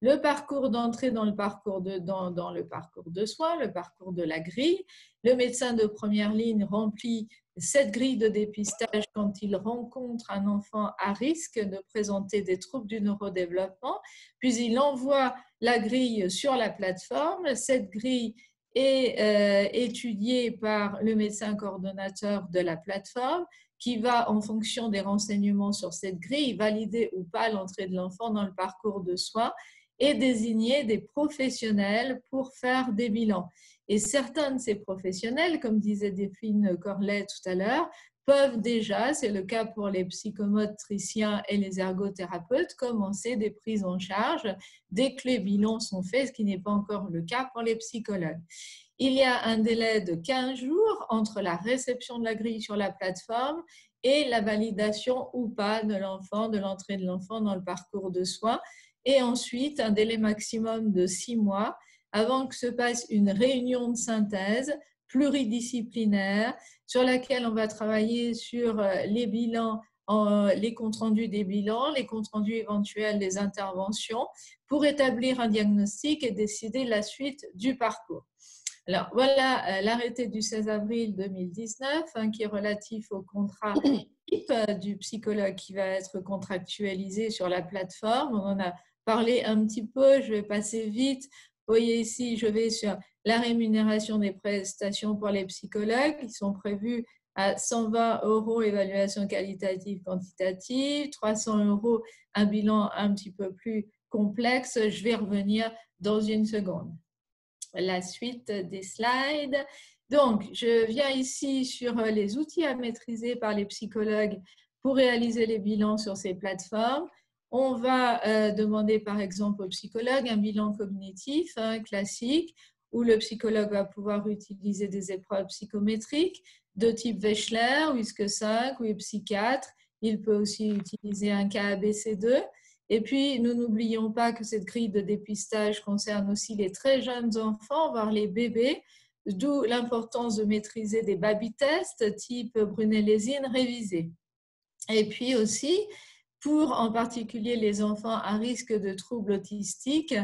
Le parcours d'entrée dans, de, dans, dans le parcours de soins, le parcours de la grille. Le médecin de première ligne remplit cette grille de dépistage quand il rencontre un enfant à risque de présenter des troubles du neurodéveloppement, puis il envoie la grille sur la plateforme. Cette grille est euh, étudiée par le médecin coordonnateur de la plateforme qui va, en fonction des renseignements sur cette grille, valider ou pas l'entrée de l'enfant dans le parcours de soins et désigner des professionnels pour faire des bilans. Et certains de ces professionnels, comme disait Delphine Corlay tout à l'heure, peuvent déjà, c'est le cas pour les psychomotriciens et les ergothérapeutes, commencer des prises en charge dès que les bilans sont faits, ce qui n'est pas encore le cas pour les psychologues. Il y a un délai de quinze jours entre la réception de la grille sur la plateforme et la validation ou pas de l'enfant, de l'entrée de l'enfant dans le parcours de soins, et ensuite un délai maximum de six mois avant que se passe une réunion de synthèse pluridisciplinaire sur laquelle on va travailler sur les bilans, les comptes rendus des bilans, les comptes rendus éventuels des interventions pour établir un diagnostic et décider la suite du parcours. Alors voilà l'arrêté du seize avril deux mille dix-neuf hein, qui est relatif au contrat type du psychologue qui va être contractualisé sur la plateforme. On en a parlé un petit peu, je vais passer vite. Vous voyez ici, je vais sur la rémunération des prestations pour les psychologues qui sont prévues à cent vingt euros évaluation qualitative quantitative, trois cents euros un bilan un petit peu plus complexe. Je vais revenir dans une seconde. La suite des slides. Donc, je viens ici sur les outils à maîtriser par les psychologues pour réaliser les bilans sur ces plateformes. On va euh, demander par exemple au psychologue un bilan cognitif hein, classique où le psychologue va pouvoir utiliser des épreuves psychométriques de type Wechsler, W I S C cinq, W I S C quatre. Il peut aussi utiliser un K A B C deux. Et puis, nous n'oublions pas que cette grille de dépistage concerne aussi les très jeunes enfants, voire les bébés, d'où l'importance de maîtriser des baby tests type Brunet-Lézine révisée. Et puis aussi, pour en particulier les enfants à risque de troubles autistiques,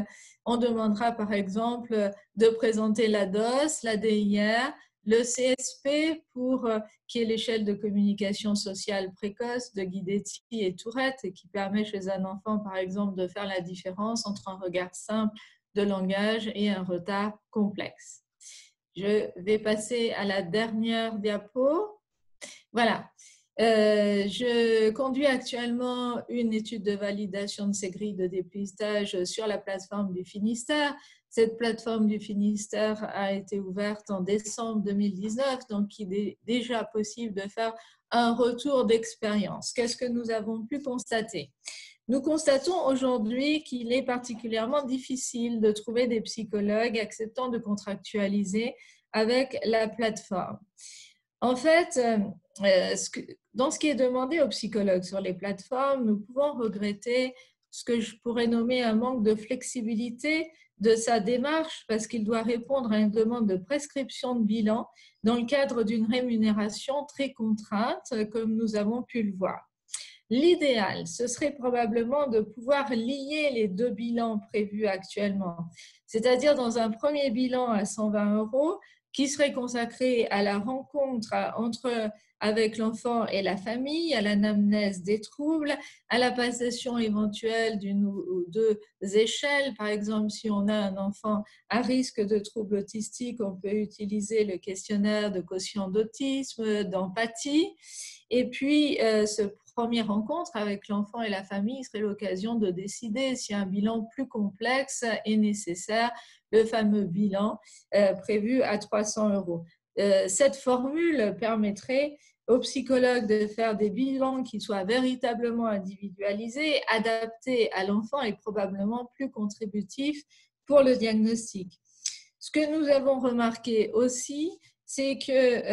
on demandera par exemple de présenter l'A D O S, l'A D I R, le C S P pour qui est l'échelle de communication sociale précoce de Guidetti et Tourette et qui permet chez un enfant, par exemple, de faire la différence entre un regard simple de langage et un retard complexe. Je vais passer à la dernière diapo. Voilà. Euh, je conduis actuellement une étude de validation de ces grilles de dépistage sur la plateforme du Finistère. Cette plateforme du Finistère a été ouverte en décembre deux mille dix-neuf, donc il est déjà possible de faire un retour d'expérience. Qu'est-ce que nous avons pu constater? Nous constatons aujourd'hui qu'il est particulièrement difficile de trouver des psychologues acceptant de contractualiser avec la plateforme. En fait, dans ce qui est demandé aux psychologues sur les plateformes, nous pouvons regretter ce que je pourrais nommer un manque de flexibilité de sa démarche parce qu'il doit répondre à une demande de prescription de bilan dans le cadre d'une rémunération très contrainte, comme nous avons pu le voir. L'idéal, ce serait probablement de pouvoir lier les deux bilans prévus actuellement, c'est-à-dire dans un premier bilan à cent vingt euros qui serait consacré à la rencontre entre, avec l'enfant et la famille, à l'anamnèse des troubles, à la passation éventuelle d'une ou deux échelles. Par exemple, si on a un enfant à risque de troubles autistiques, on peut utiliser le questionnaire de quotient d'autisme, d'empathie. Et puis, euh, ce première rencontre avec l'enfant et la famille serait l'occasion de décider si un bilan plus complexe est nécessaire, le fameux bilan euh, prévu à trois cents euros. Euh, cette formule permettrait aux psychologues de faire des bilans qui soient véritablement individualisés, adaptés à l'enfant et probablement plus contributifs pour le diagnostic. Ce que nous avons remarqué aussi, c'est qu'il euh,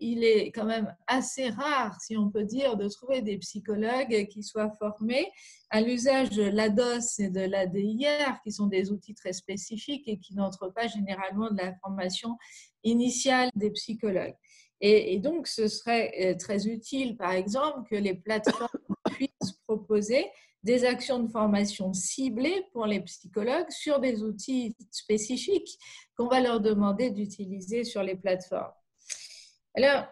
est quand même assez rare, si on peut dire, de trouver des psychologues qui soient formés à l'usage de l'A D O S et de l'A D I R, qui sont des outils très spécifiques et qui n'entrent pas généralement de la formation initiale des psychologues. Et, et donc, ce serait très utile, par exemple, que les plateformes puissent proposer des actions de formation ciblées pour les psychologues sur des outils spécifiques qu'on va leur demander d'utiliser sur les plateformes. Alors,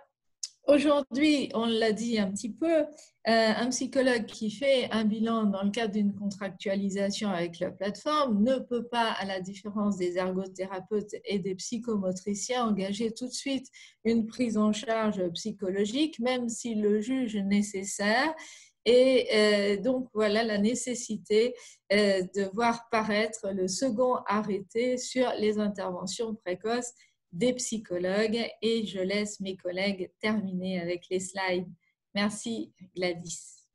aujourd'hui, on l'a dit un petit peu, un psychologue qui fait un bilan dans le cadre d'une contractualisation avec la plateforme ne peut pas, à la différence des ergothérapeutes et des psychomotriciens, engager tout de suite une prise en charge psychologique, même s'il le juge nécessaire. Et euh, donc, voilà la nécessité euh, de voir paraître le second arrêté sur les interventions précoces des psychologues. Et je laisse mes collègues terminer avec les slides. Merci, Gladys.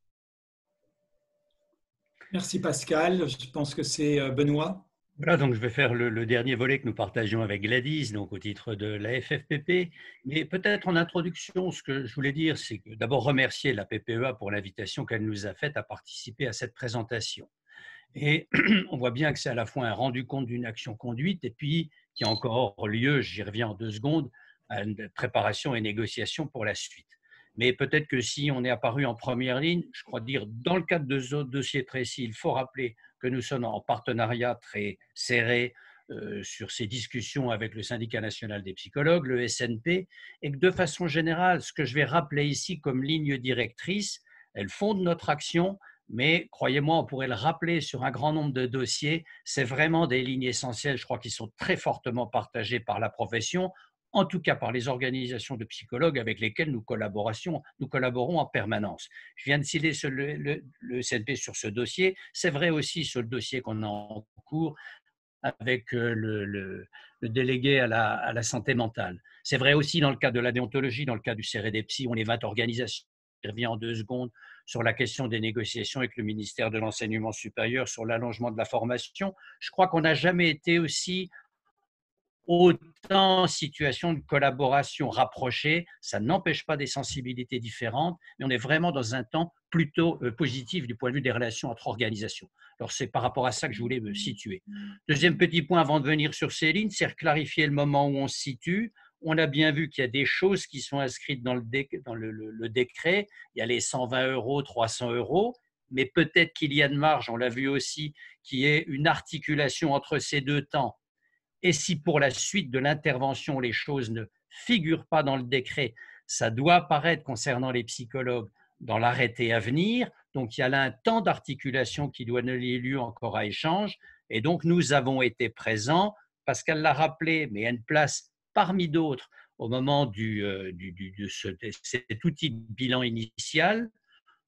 Merci, Pascal. Je pense que c'est Benoît. Voilà, donc je vais faire le, le dernier volet que nous partageons avec Gladys, donc au titre de la F F P P. Mais peut-être en introduction, ce que je voulais dire, c'est d'abord remercier la P P E A pour l'invitation qu'elle nous a faite à participer à cette présentation. Et on voit bien que c'est à la fois un rendu compte d'une action conduite et puis qui a encore lieu, j'y reviens en deux secondes, à une préparation et négociation pour la suite. Mais peut-être que si on est apparu en première ligne, je crois dire, dans le cadre de ce dossier précis, il faut rappeler que nous sommes en partenariat très serré euh, sur ces discussions avec le syndicat national des psychologues, le S N P, et que de façon générale, ce que je vais rappeler ici comme ligne directrice, elle fonde notre action, mais croyez-moi, on pourrait le rappeler sur un grand nombre de dossiers, c'est vraiment des lignes essentielles, je crois, qui sont très fortement partagées par la profession, en tout cas par les organisations de psychologues avec lesquelles nous, nous collaborons en permanence. Je viens de citer le, le, le C N P sur ce dossier, c'est vrai aussi sur le dossier qu'on a en cours avec le, le, le délégué à la, à la santé mentale. C'est vrai aussi dans le cadre de la déontologie, dans le cadre du C R D Psy, on est vingt organisations, je reviens en deux secondes sur la question des négociations avec le ministère de l'Enseignement supérieur, sur l'allongement de la formation. Je crois qu'on n'a jamais été aussi autant en situation de collaboration rapprochée, ça n'empêche pas des sensibilités différentes, mais on est vraiment dans un temps plutôt positif du point de vue des relations entre organisations. Alors c'est par rapport à ça que je voulais me situer. Deuxième petit point avant de venir sur ces lignes, c'est clarifier le moment où on se situe. On a bien vu qu'il y a des choses qui sont inscrites dans le, déc dans le, le, le décret, il y a les cent vingt euros, trois cents euros, mais peut-être qu'il y a de marge, on l'a vu aussi, qui est une articulation entre ces deux temps. Et si pour la suite de l'intervention, les choses ne figurent pas dans le décret, ça doit apparaître concernant les psychologues dans l'arrêté à venir. Donc, il y a là un temps d'articulation qui doit donner lieu encore à échange. Et donc, nous avons été présents, Pascal l'a rappelé, mais à une place parmi d'autres au moment du, euh, du, du, de, ce, de cet outil de bilan initial.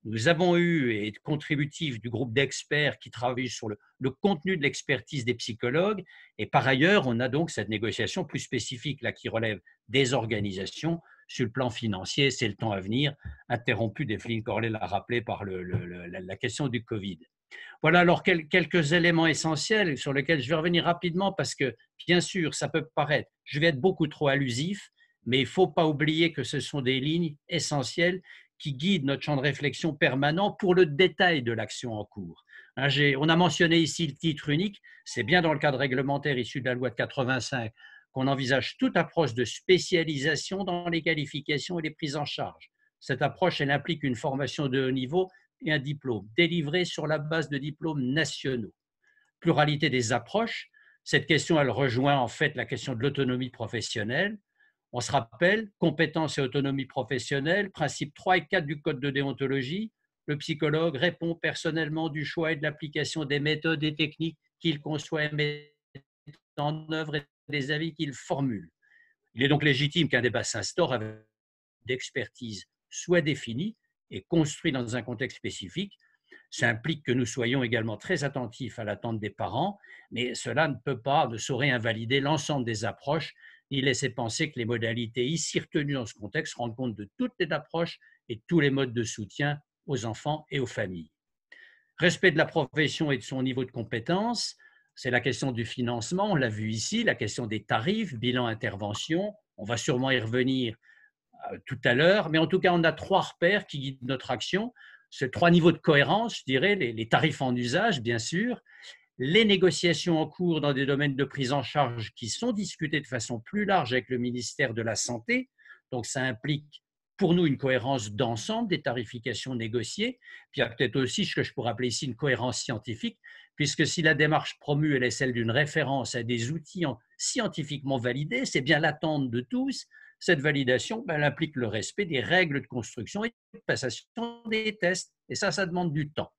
Nous avons eu et contributif du groupe d'experts qui travaille sur le, le contenu de l'expertise des psychologues. Et par ailleurs, on a donc cette négociation plus spécifique là qui relève des organisations sur le plan financier. C'est le temps à venir, interrompu, Delphine Corlay l'a rappelé par le, le, le, la question du Covid. Voilà alors quel, quelques éléments essentiels sur lesquels je vais revenir rapidement parce que, bien sûr, ça peut paraître, je vais être beaucoup trop allusif, mais il ne faut pas oublier que ce sont des lignes essentielles qui guide notre champ de réflexion permanent pour le détail de l'action en cours. Hein, on a mentionné ici le titre unique, c'est bien dans le cadre réglementaire issu de la loi de quatre-vingt-cinq qu'on envisage toute approche de spécialisation dans les qualifications et les prises en charge. Cette approche, elle implique une formation de haut niveau et un diplôme, délivré sur la base de diplômes nationaux. Pluralité des approches, cette question, elle rejoint en fait la question de l'autonomie professionnelle. On se rappelle, compétences et autonomie professionnelle, principes trois et quatre du Code de déontologie, le psychologue répond personnellement du choix et de l'application des méthodes et techniques qu'il conçoit et met en œuvre et des avis qu'il formule. Il est donc légitime qu'un débat s'instaure avec d'expertise soit définie et construit dans un contexte spécifique. Ça implique que nous soyons également très attentifs à l'attente des parents, mais cela ne peut pas, ne saurait invalider l'ensemble des approches ni laisser penser que les modalités ici retenues dans ce contexte rendent compte de toutes les approches et tous les modes de soutien aux enfants et aux familles. Respect de la profession et de son niveau de compétence, c'est la question du financement, on l'a vu ici, la question des tarifs, bilan intervention, on va sûrement y revenir tout à l'heure, mais en tout cas, on a trois repères qui guident notre action. Ces trois niveaux de cohérence, je dirais, les, les tarifs en usage, bien sûr, les négociations en cours dans des domaines de prise en charge qui sont discutés de façon plus large avec le ministère de la Santé. Donc, ça implique pour nous une cohérence d'ensemble des tarifications négociées. Puis, il y a peut-être aussi ce que je pourrais appeler ici une cohérence scientifique, puisque si la démarche promue, elle est celle d'une référence à des outils scientifiquement validés, c'est bien l'attente de tous. Cette validation, elle implique le respect des règles de construction et de passation des tests. Et ça, ça demande du temps.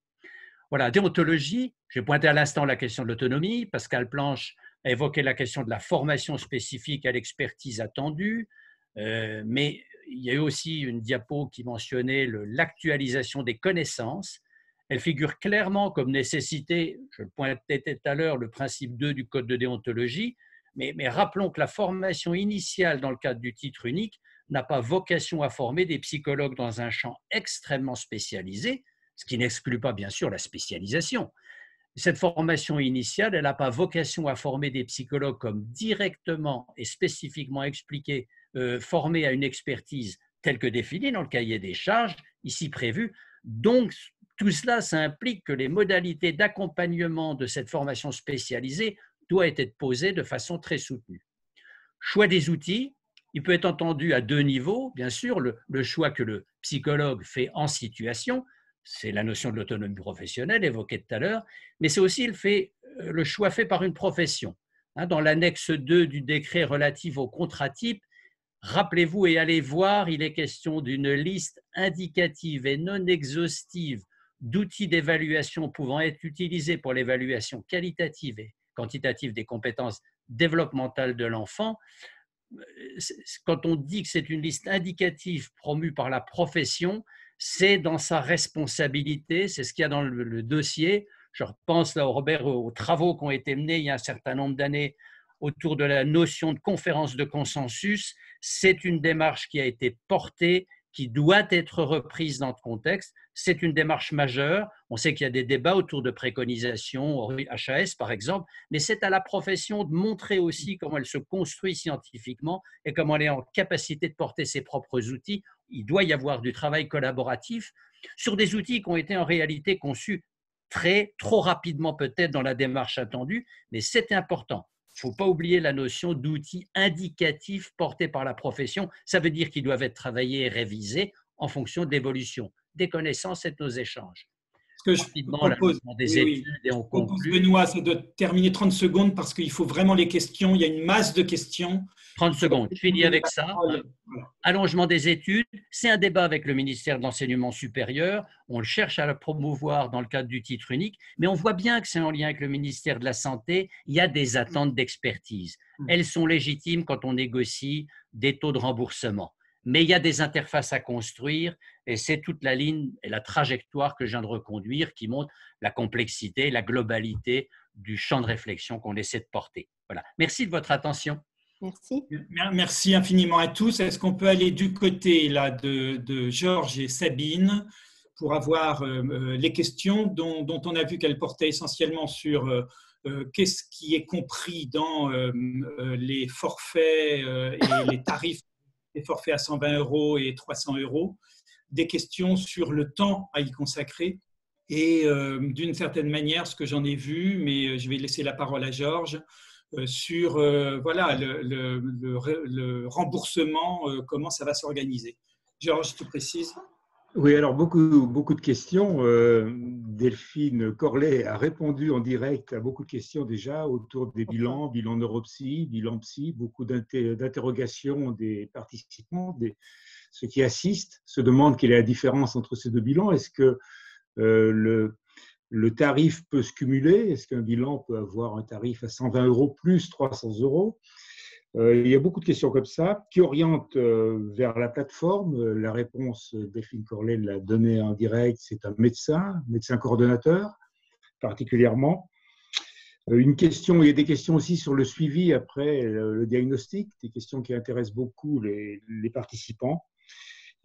Voilà, déontologie, j'ai pointé à l'instant la question de l'autonomie. Pascal Planche a évoqué la question de la formation spécifique à l'expertise attendue. Euh, mais il y a eu aussi une diapo qui mentionnait l'actualisation des connaissances. Elle figure clairement comme nécessité, je le pointais tout à l'heure, le principe deux du Code de déontologie. Mais, mais rappelons que la formation initiale dans le cadre du titre unique n'a pas vocation à former des psychologues dans un champ extrêmement spécialisé, ce qui n'exclut pas bien sûr la spécialisation. Cette formation initiale, elle n'a pas vocation à former des psychologues comme directement et spécifiquement expliqués, euh, formés à une expertise telle que définie dans le cahier des charges, ici prévu. Donc, tout cela, ça implique que les modalités d'accompagnement de cette formation spécialisée doit être posé de façon très soutenue. Choix des outils, il peut être entendu à deux niveaux, bien sûr, le, le choix que le psychologue fait en situation, c'est la notion de l'autonomie professionnelle évoquée tout à l'heure, mais c'est aussi le, fait, le choix fait par une profession. Dans l'annexe deux du décret relatif aux contrats types, rappelez-vous et allez voir, il est question d'une liste indicative et non exhaustive d'outils d'évaluation pouvant être utilisés pour l'évaluation qualitative et quantitative des compétences développementales de l'enfant. Quand on dit que c'est une liste indicative promue par la profession, c'est dans sa responsabilité, c'est ce qu'il y a dans le, le dossier. Je repense là, Robert, aux travaux qui ont été menés il y a un certain nombre d'années autour de la notion de conférence de consensus. C'est une démarche qui a été portée, qui doit être reprise dans ce contexte. C'est une démarche majeure. On sait qu'il y a des débats autour de préconisations, H A S par exemple, mais c'est à la profession de montrer aussi comment elle se construit scientifiquement et comment elle est en capacité de porter ses propres outils. Il doit y avoir du travail collaboratif sur des outils qui ont été en réalité conçus très, trop rapidement peut-être dans la démarche attendue, mais c'est important. Il ne faut pas oublier la notion d'outils indicatifs portés par la profession. Ça veut dire qu'ils doivent être travaillés et révisés en fonction de l'évolution des connaissances et de nos échanges. Ce que je propose, des études, oui, et on conclut. Benoît, c'est de terminer trente secondes parce qu'il faut vraiment les questions. Il y a une masse de questions. trente secondes, je finis avec ça. Allongement des études, c'est un débat avec le ministère de l'Enseignement supérieur. On le cherche à le promouvoir dans le cadre du titre unique, mais on voit bien que c'est en lien avec le ministère de la Santé. Il y a des attentes d'expertise. Elles sont légitimes quand on négocie des taux de remboursement. Mais il y a des interfaces à construire et c'est toute la ligne et la trajectoire que je viens de reconduire qui montre la complexité, la globalité du champ de réflexion qu'on essaie de porter. Voilà. Merci de votre attention. Merci. Merci infiniment à tous. Est-ce qu'on peut aller du côté là, de, de Georges et Sabine pour avoir euh, les questions dont, dont on a vu qu'elles portaient essentiellement sur euh, Euh, qu'est-ce qui est compris dans euh, euh, les forfaits euh, et les tarifs des forfaits à cent vingt euros et trois cents euros, des questions sur le temps à y consacrer et euh, d'une certaine manière, ce que j'en ai vu, mais je vais laisser la parole à Georges, euh, sur euh, voilà, le, le, le, le remboursement, euh, comment ça va s'organiser. Georges, tu précises? Oui, alors beaucoup, beaucoup de questions. Delphine Corlay a répondu en direct à beaucoup de questions déjà autour des bilans, bilan neuropsy, bilan psy, beaucoup d'interrogations des participants, des, ceux qui assistent, se demandent quelle est la différence entre ces deux bilans. Est-ce que euh, le... Le tarif peut se cumuler. Est-ce qu'un bilan peut avoir un tarif à cent vingt euros plus trois cents euros? euh, Il y a beaucoup de questions comme ça qui orientent euh, vers la plateforme. La réponse, Delphine Corlay l'a donnée en direct, c'est un médecin, médecin coordonnateur particulièrement. Euh, une question, il y a des questions aussi sur le suivi après le, le diagnostic, des questions qui intéressent beaucoup les, les participants.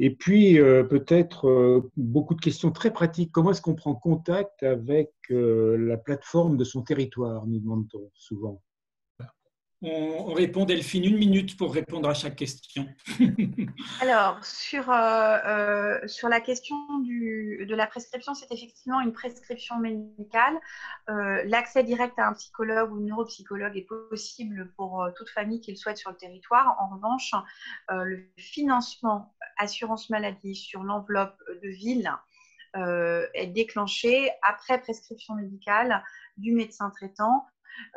Et puis, euh, peut-être euh, beaucoup de questions très pratiques. Comment est-ce qu'on prend contact avec euh, la plateforme de son territoire, nous demande-t-on souvent. On répond, Delphine, une minute pour répondre à chaque question. Alors, sur, euh, euh, sur la question du, de la prescription, c'est effectivement une prescription médicale. Euh, L'accès direct à un psychologue ou une neuropsychologue est possible pour euh, toute famille qui le souhaite sur le territoire. En revanche, euh, le financement assurance maladie sur l'enveloppe de ville euh, est déclenché après prescription médicale du médecin traitant.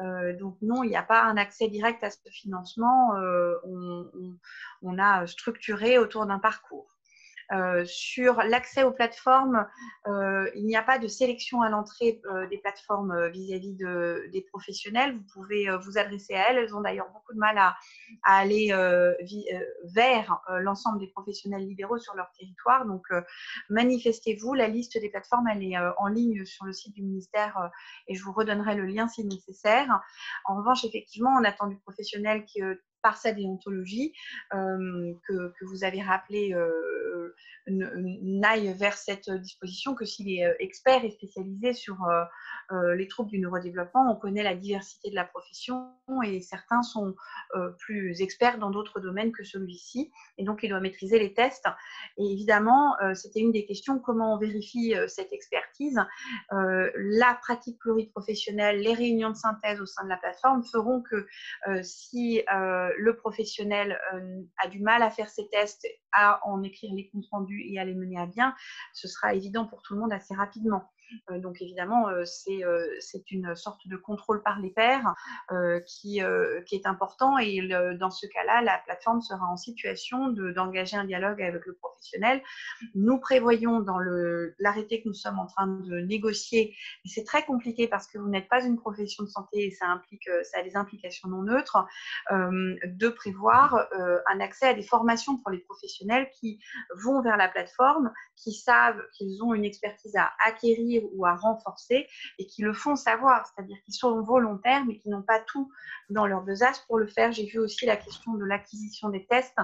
Euh, donc non, il n'y a pas un accès direct à ce financement, euh, on, on, on a structuré autour d'un parcours. Euh, sur l'accès aux plateformes, euh, il n'y a pas de sélection à l'entrée euh, des plateformes vis-à-vis de, des professionnels. Vous pouvez euh, vous adresser à elles. Elles ont d'ailleurs beaucoup de mal à, à aller euh, vi, euh, vers euh, l'ensemble des professionnels libéraux sur leur territoire. Donc, euh, manifestez-vous. La liste des plateformes, elle est euh, en ligne sur le site du ministère euh, et je vous redonnerai le lien si nécessaire. En revanche, effectivement, on attend du professionnel qui… Euh, par sa déontologie, euh, que, que vous avez rappelé, euh, n'aille vers cette disposition que s'il est expert et spécialisé sur euh, les troubles du neurodéveloppement. On connaît la diversité de la profession et certains sont euh, plus experts dans d'autres domaines que celui-ci. Et donc, il doit maîtriser les tests. Et évidemment, euh, c'était une des questions, comment on vérifie euh, cette expertise. Euh, la pratique pluriprofessionnelle, les réunions de synthèse au sein de la plateforme feront que euh, si… Euh, le professionnel a du mal à faire ses tests, à en écrire les comptes rendus et à les mener à bien, ce sera évident pour tout le monde assez rapidement. Donc évidemment, c'est une sorte de contrôle par les pairs qui est important et dans ce cas-là, la plateforme sera en situation d'engager un dialogue avec le professionnel. Nous prévoyons dans l'arrêté que nous sommes en train de négocier, et c'est très compliqué parce que vous n'êtes pas une profession de santé et ça, implique, ça a des implications non neutres, de prévoir un accès à des formations pour les professionnels qui vont vers la plateforme, qui savent qu'ils ont une expertise à acquérir ou à renforcer et qui le font savoir, c'est-à-dire qu'ils sont volontaires mais qui n'ont pas tout dans leur besace pour le faire. J'ai vu aussi la question de l'acquisition des tests.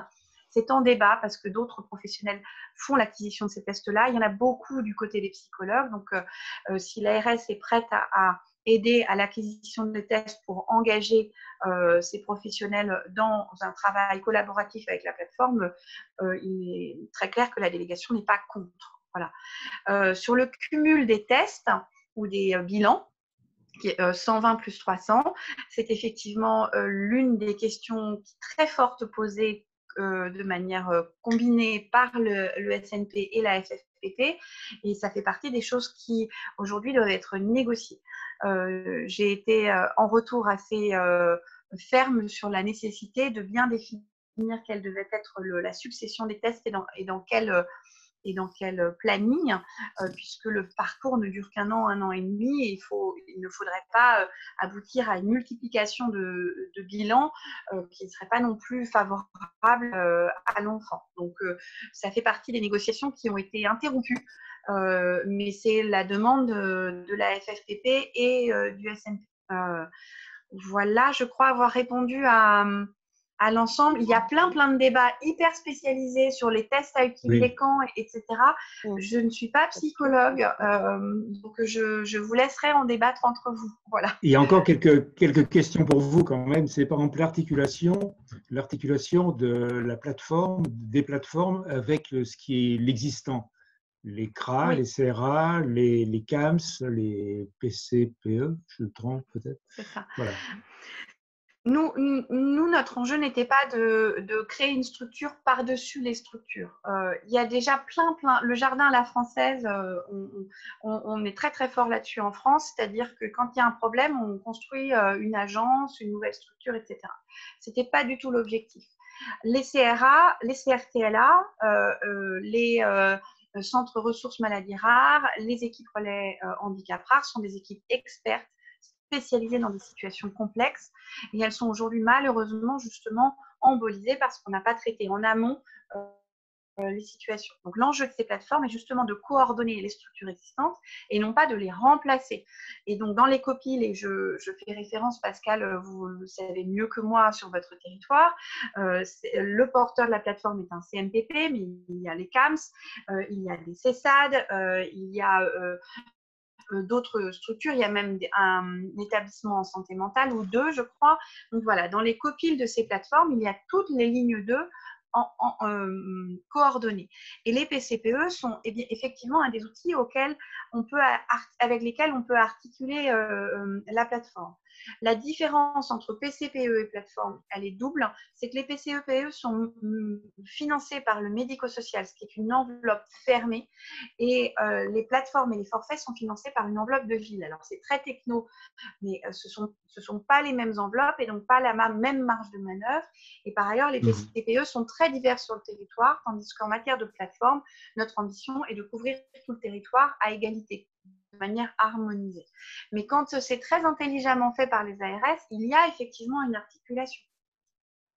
C'est en débat parce que d'autres professionnels font l'acquisition de ces tests-là. Il y en a beaucoup du côté des psychologues. Donc, euh, si l'A R S est prête à, à aider à l'acquisition des tests pour engager euh, ces professionnels dans un travail collaboratif avec la plateforme, euh, il est très clair que la délégation n'est pas contre. Voilà. Euh, sur le cumul des tests ou des euh, bilans, cent vingt plus trois cents, c'est effectivement euh, l'une des questions très fortes posées euh, de manière euh, combinée par le, le S N P et la F F P P, et ça fait partie des choses qui aujourd'hui doivent être négociées. Euh, J'ai été euh, en retour assez euh, ferme sur la nécessité de bien définir quelle devait être le, la succession des tests et dans, et dans quelle… Euh, et dans quel planning, euh, puisque le parcours ne dure qu'un an, un an et demi, et il, faut, il ne faudrait pas euh, aboutir à une multiplication de, de bilans euh, qui ne serait pas non plus favorable euh, à l'enfant. Donc, euh, ça fait partie des négociations qui ont été interrompues, euh, mais c'est la demande euh, de la F F P P et euh, du S N P. Euh, voilà, je crois avoir répondu à… à l'ensemble. Il y a plein, plein de débats hyper spécialisés sur les tests à utiliser, oui. Quand, et cetera. Je ne suis pas psychologue, euh, donc je, je vous laisserai en débattre entre vous. Voilà. Il y a encore quelques, quelques questions pour vous quand même. C'est par exemple l'articulation, l'articulation de la plateforme, des plateformes avec ce qui est l'existant. Les C R A, oui. Les C R A, les, les C A M P S, les P C P E, je me trompe peut-être. C'est ça. Voilà. Nous, nous, notre enjeu n'était pas de, de créer une structure par-dessus les structures. Euh, il y a déjà plein, plein... Le jardin à la française, euh, on, on, on est très, très fort là-dessus en France. C'est-à-dire que quand il y a un problème, on construit euh, une agence, une nouvelle structure, et cetera. Ce n'était pas du tout l'objectif. Les C R A, les C R T L A, euh, euh, les... Euh, Centres ressources maladies rares, les équipes relais euh, handicap rares sont des équipes expertes spécialisées dans des situations complexes et elles sont aujourd'hui malheureusement justement embolisées parce qu'on n'a pas traité en amont euh, les situations. Donc l'enjeu de ces plateformes est justement de coordonner les structures existantes et non pas de les remplacer. Et donc dans les copiles, et je, je fais référence, Pascal, vous le savez mieux que moi sur votre territoire, euh, le porteur de la plateforme est un C M P P, mais il y a les C A M S, euh, il y a des C S A D, euh, il y a euh, d'autres structures, il y a même un établissement en santé mentale ou deux, je crois. Donc voilà, dans les copiles de ces plateformes, il y a toutes les lignes d'eux En, en, euh, coordonnées. Et les P C P E sont eh bien, effectivement un des outils auxquels on peut avec lesquels on peut articuler euh, la plateforme. La différence entre P C P E et plateforme, elle est double. C'est que les P C P E sont financés par le médico-social, ce qui est une enveloppe fermée, et euh, les plateformes et les forfaits sont financés par une enveloppe de ville. Alors c'est très techno, mais euh, ce ne sont, ce sont pas les mêmes enveloppes et donc pas la même marge de manœuvre. Et par ailleurs, les P C P E sont très Très divers sur le territoire, tandis qu'en matière de plateforme, notre ambition est de couvrir tout le territoire à égalité, de manière harmonisée. Mais quand c'est très intelligemment fait par les A R S, il y a effectivement une articulation.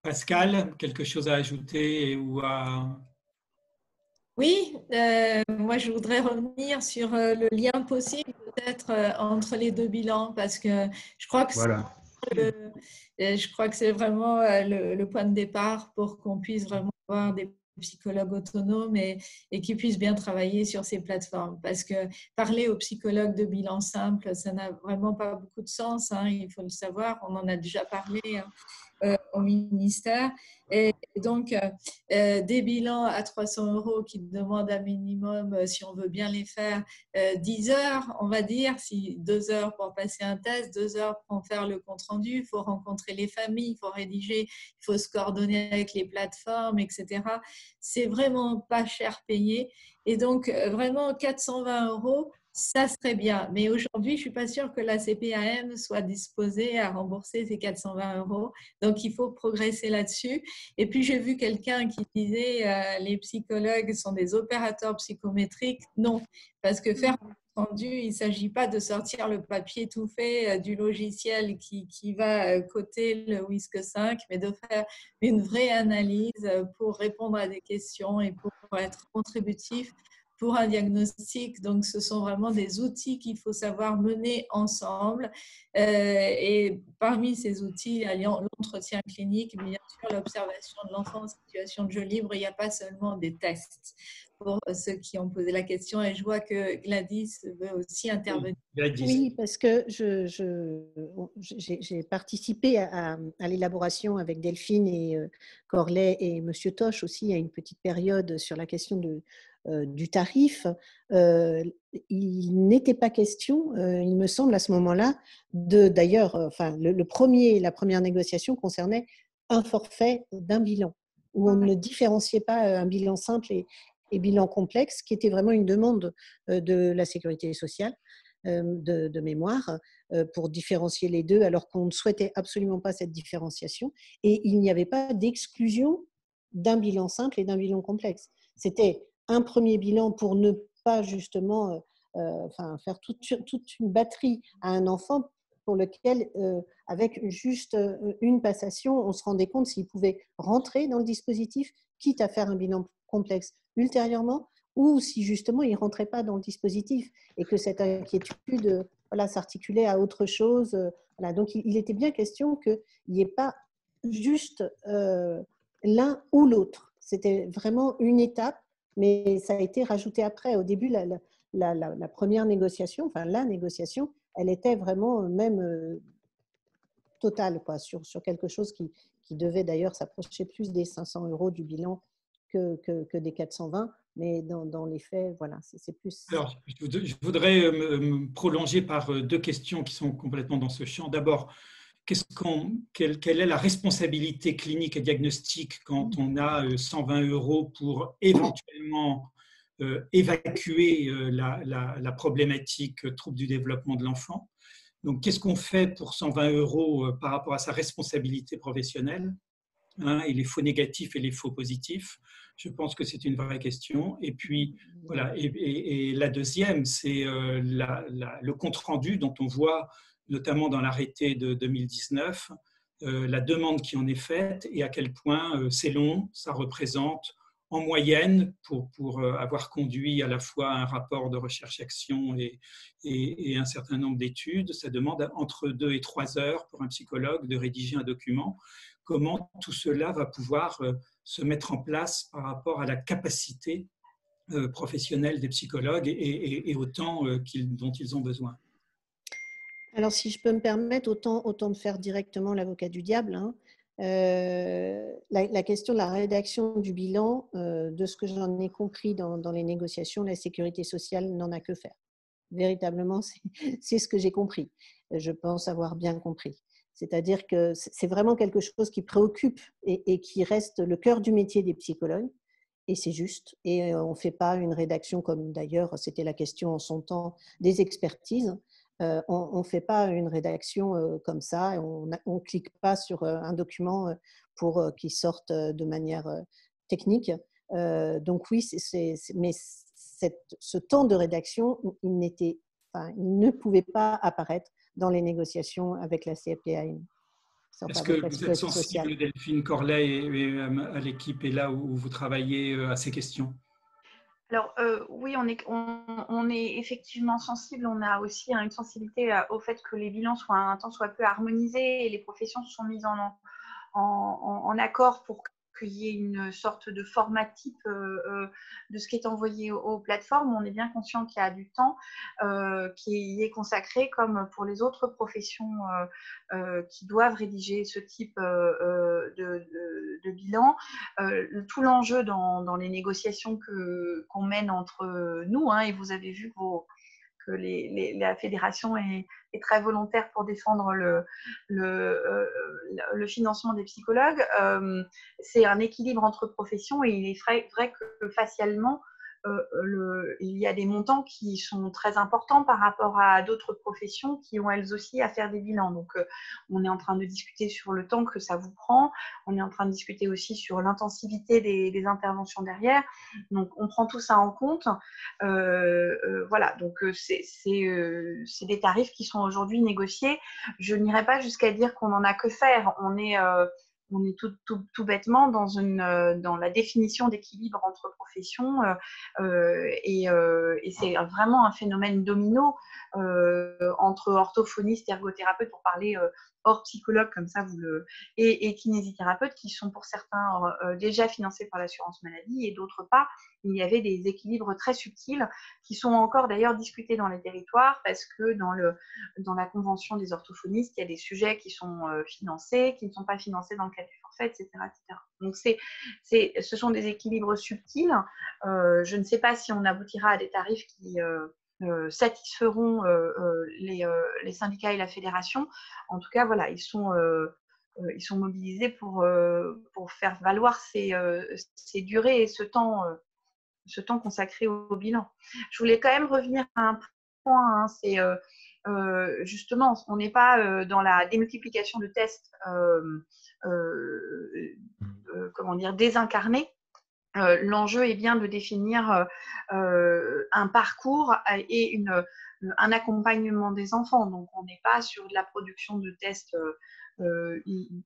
Pascal, quelque chose à ajouter ou à... Oui, euh, moi je voudrais revenir sur le lien possible peut-être entre les deux bilans, parce que je crois que voilà. Le, je crois que c'est vraiment le, le point de départ pour qu'on puisse vraiment avoir des psychologues autonomes et, et qui puissent bien travailler sur ces plateformes. Parce que parler aux psychologues de bilan simple, ça n'a vraiment pas beaucoup de sens, hein, il faut le savoir, on en a déjà parlé hein, au ministère. Et donc, euh, des bilans à trois cents euros qui demandent un minimum, si on veut bien les faire, euh, dix heures, on va dire, si deux heures pour passer un test, deux heures pour faire le compte-rendu, il faut rencontrer les familles, il faut rédiger, il faut se coordonner avec les plateformes, et cetera. C'est vraiment pas cher payé. Et donc, vraiment, quatre cent vingt euros, ça serait bien. Mais aujourd'hui, je ne suis pas sûre que la C P A M soit disposée à rembourser ces quatre cent vingt euros. Donc, il faut progresser là-dessus. Et puis, j'ai vu quelqu'un qui disait euh, les psychologues sont des opérateurs psychométriques. Non, parce que faire un rendu, il ne s'agit pas de sortir le papier tout fait euh, du logiciel qui, qui va euh, coter le W I S C cinq, mais de faire une vraie analyse euh, pour répondre à des questions et pour être contributif pour un diagnostic. Donc, ce sont vraiment des outils qu'il faut savoir mener ensemble. Euh, et parmi ces outils, il y a l'entretien clinique, bien sûr, l'observation de l'enfant en situation de jeu libre. Il n'y a pas seulement des tests pour ceux qui ont posé la question. Et je vois que Gladys veut aussi intervenir. Oui, parce que je, je, j'ai participé à, à l'élaboration avec Delphine et euh, Corlay et Monsieur Toche aussi à une petite période sur la question de Euh, du tarif, euh, il n'était pas question, euh, il me semble à ce moment-là, de d'ailleurs, euh, enfin, le, le premier, la première négociation concernait un forfait d'un bilan, où on ne différenciait pas un bilan simple et, et bilan complexe, qui était vraiment une demande euh, de la sécurité sociale euh, de, de mémoire, euh, pour différencier les deux, alors qu'on ne souhaitait absolument pas cette différenciation, et il n'y avait pas d'exclusion d'un bilan simple et d'un bilan complexe. C'était un premier bilan pour ne pas justement euh, euh, enfin, faire toute, toute une batterie à un enfant pour lequel, euh, avec juste une passation, on se rendait compte s'il pouvait rentrer dans le dispositif, quitte à faire un bilan complexe ultérieurement, ou si justement il ne rentrait pas dans le dispositif et que cette inquiétude euh, voilà, s'articulait à autre chose. Euh, voilà. Donc, il, il était bien question qu'il n'y ait pas juste euh, l'un ou l'autre. C'était vraiment une étape. Mais ça a été rajouté après. Au début, la, la, la, la première négociation, enfin la négociation, elle était vraiment même euh, totale quoi, sur, sur quelque chose qui, qui devait d'ailleurs s'approcher plus des cinq cents euros du bilan que, que, que des quatre cent vingt. Mais dans, dans les faits, voilà, c'est plus… Alors, je voudrais me prolonger par deux questions qui sont complètement dans ce champ. D'abord, qu'est-ce qu'on, quelle, quelle est la responsabilité clinique et diagnostique quand on a cent vingt euros pour éventuellement euh, évacuer la, la, la problématique trouble du développement de l'enfant? Donc, qu'est-ce qu'on fait pour cent vingt euros par rapport à sa responsabilité professionnelle, hein, et les faux négatifs et les faux positifs? Je pense que c'est une vraie question. Et puis, voilà. Et, et, et la deuxième, c'est euh, la, la, le compte-rendu dont on voit, notamment dans l'arrêté de deux mille dix-neuf, euh, la demande qui en est faite et à quel point euh, c'est long, ça représente en moyenne, pour, pour avoir conduit à la fois un rapport de recherche-action et, et, et un certain nombre d'études, ça demande entre deux et trois heures pour un psychologue de rédiger un document. Comment tout cela va pouvoir se mettre en place par rapport à la capacité professionnelle des psychologues et, et, et au temps qu'ils, dont ils ont besoin? Alors, si je peux me permettre, autant, autant me faire directement l'avocat du diable, hein. Euh, la, la question de la rédaction du bilan, euh, de ce que j'en ai compris dans, dans les négociations, la sécurité sociale n'en a que faire. Véritablement, c'est ce que j'ai compris. Je pense avoir bien compris. C'est-à-dire que c'est vraiment quelque chose qui préoccupe et, et qui reste le cœur du métier des psychologues. Et c'est juste. Et on ne fait pas une rédaction comme d'ailleurs, c'était la question en son temps des expertises. Euh, on ne fait pas une rédaction euh, comme ça, on ne clique pas sur euh, un document euh, pour euh, qu'il sorte euh, de manière euh, technique. Euh, donc oui, c'est, c'est, c'est, mais cette, ce temps de rédaction, il, n'était, enfin, il ne pouvait pas apparaître dans les négociations avec la C A P A. Est-ce que vous êtes sensible, Delphine Corlay, et, et à l'équipe et là où vous travaillez à ces questions? Alors euh, oui, on est, on, on est effectivement sensible. On a aussi hein, une sensibilité au fait que les bilans soient un temps soit peu harmonisés et les professions se sont mises en, en, en, en accord pour qu'il y ait une sorte de format type euh, de ce qui est envoyé aux, aux plateformes. On est bien conscient qu'il y a du temps euh, qui y est consacré, comme pour les autres professions euh, euh, qui doivent rédiger ce type euh, de, de, de bilan. Euh, le, tout l'enjeu dans, dans les négociations que, qu'on mène entre nous, hein, et vous avez vu vos... que les, les, la fédération est, est très volontaire pour défendre le, le, euh, le financement des psychologues. Euh, c'est un équilibre entre professions et il est vrai, vrai que facialement, euh, le, il y a des montants qui sont très importants par rapport à d'autres professions qui ont elles aussi à faire des bilans. Donc, euh, on est en train de discuter sur le temps que ça vous prend. On est en train de discuter aussi sur l'intensivité des, des interventions derrière. Donc, on prend tout ça en compte. Euh, euh, voilà, donc euh, c'est, c'est, euh, c'est des tarifs qui sont aujourd'hui négociés. Je n'irai pas jusqu'à dire qu'on n'en a que faire. On est... Euh, On est tout, tout, tout bêtement dans, une, dans la définition d'équilibre entre professions euh, et, euh, et c'est vraiment un phénomène domino euh, entre orthophonistes, ergothérapeutes, pour parler euh, hors psychologue comme ça, vous le, et, et kinésithérapeutes qui sont pour certains euh, déjà financés par l'assurance maladie et d'autres pas. Il y avait des équilibres très subtils qui sont encore d'ailleurs discutés dans les territoires parce que dans, le, dans la convention des orthophonistes, il y a des sujets qui sont euh, financés, qui ne sont pas financés dans le cadre du forfait, et cetera, et cetera. Donc, c'est, c'est, ce sont des équilibres subtils. Euh, je ne sais pas si on aboutira à des tarifs qui... Euh, Euh, satisferont euh, euh, les, euh, les syndicats et la fédération. En tout cas, voilà, ils sont, euh, euh, ils sont mobilisés pour, euh, pour faire valoir ces, euh, ces durées et ce temps, euh, ce temps consacré au, au bilan. Je voulais quand même revenir à un point, hein, c'est euh, euh, justement, on n'est pas euh, dans la démultiplication de tests euh, euh, euh, comment dire, désincarnés. Euh, l'enjeu est bien de définir euh, un parcours et une, un accompagnement des enfants. Donc, on n'est pas sur de la production de tests euh,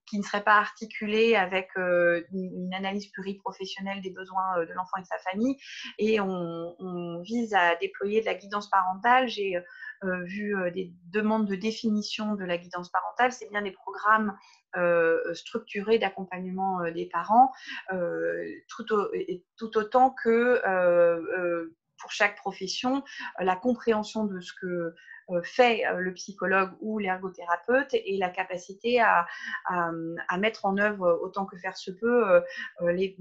qui ne serait pas articulée avec euh, une analyse pluriprofessionnelle des besoins de l'enfant et de sa famille. Et on, on vise à déployer de la guidance parentale. J'ai euh, vu euh, des demandes de définition de la guidance parentale. C'est bien des programmes Euh, structurée d'accompagnement euh, des parents, euh, tout, au, et, tout autant que euh, euh, pour chaque profession, la compréhension de ce que fait le psychologue ou l'ergothérapeute et la capacité à, à, à mettre en œuvre autant que faire se peut les,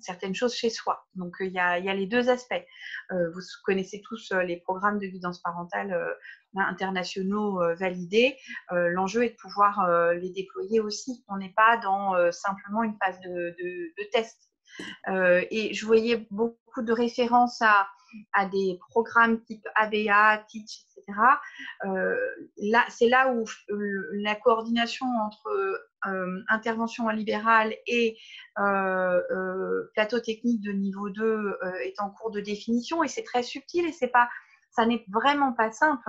certaines choses chez soi. Donc il y a, il y a les deux aspects. Vous connaissez tous les programmes de guidance parentale internationaux validés. L'enjeu est de pouvoir les déployer aussi. On n'est pas dans simplement une phase de, de, de test. Euh, et je voyais beaucoup de références à, à des programmes type A B A, Teach, et cetera. Euh, là, c'est là où la coordination entre euh, intervention en libéral et euh, euh, plateau technique de niveau deux euh, est en cours de définition, et c'est très subtil et c'est pas... Ça n'est vraiment pas simple.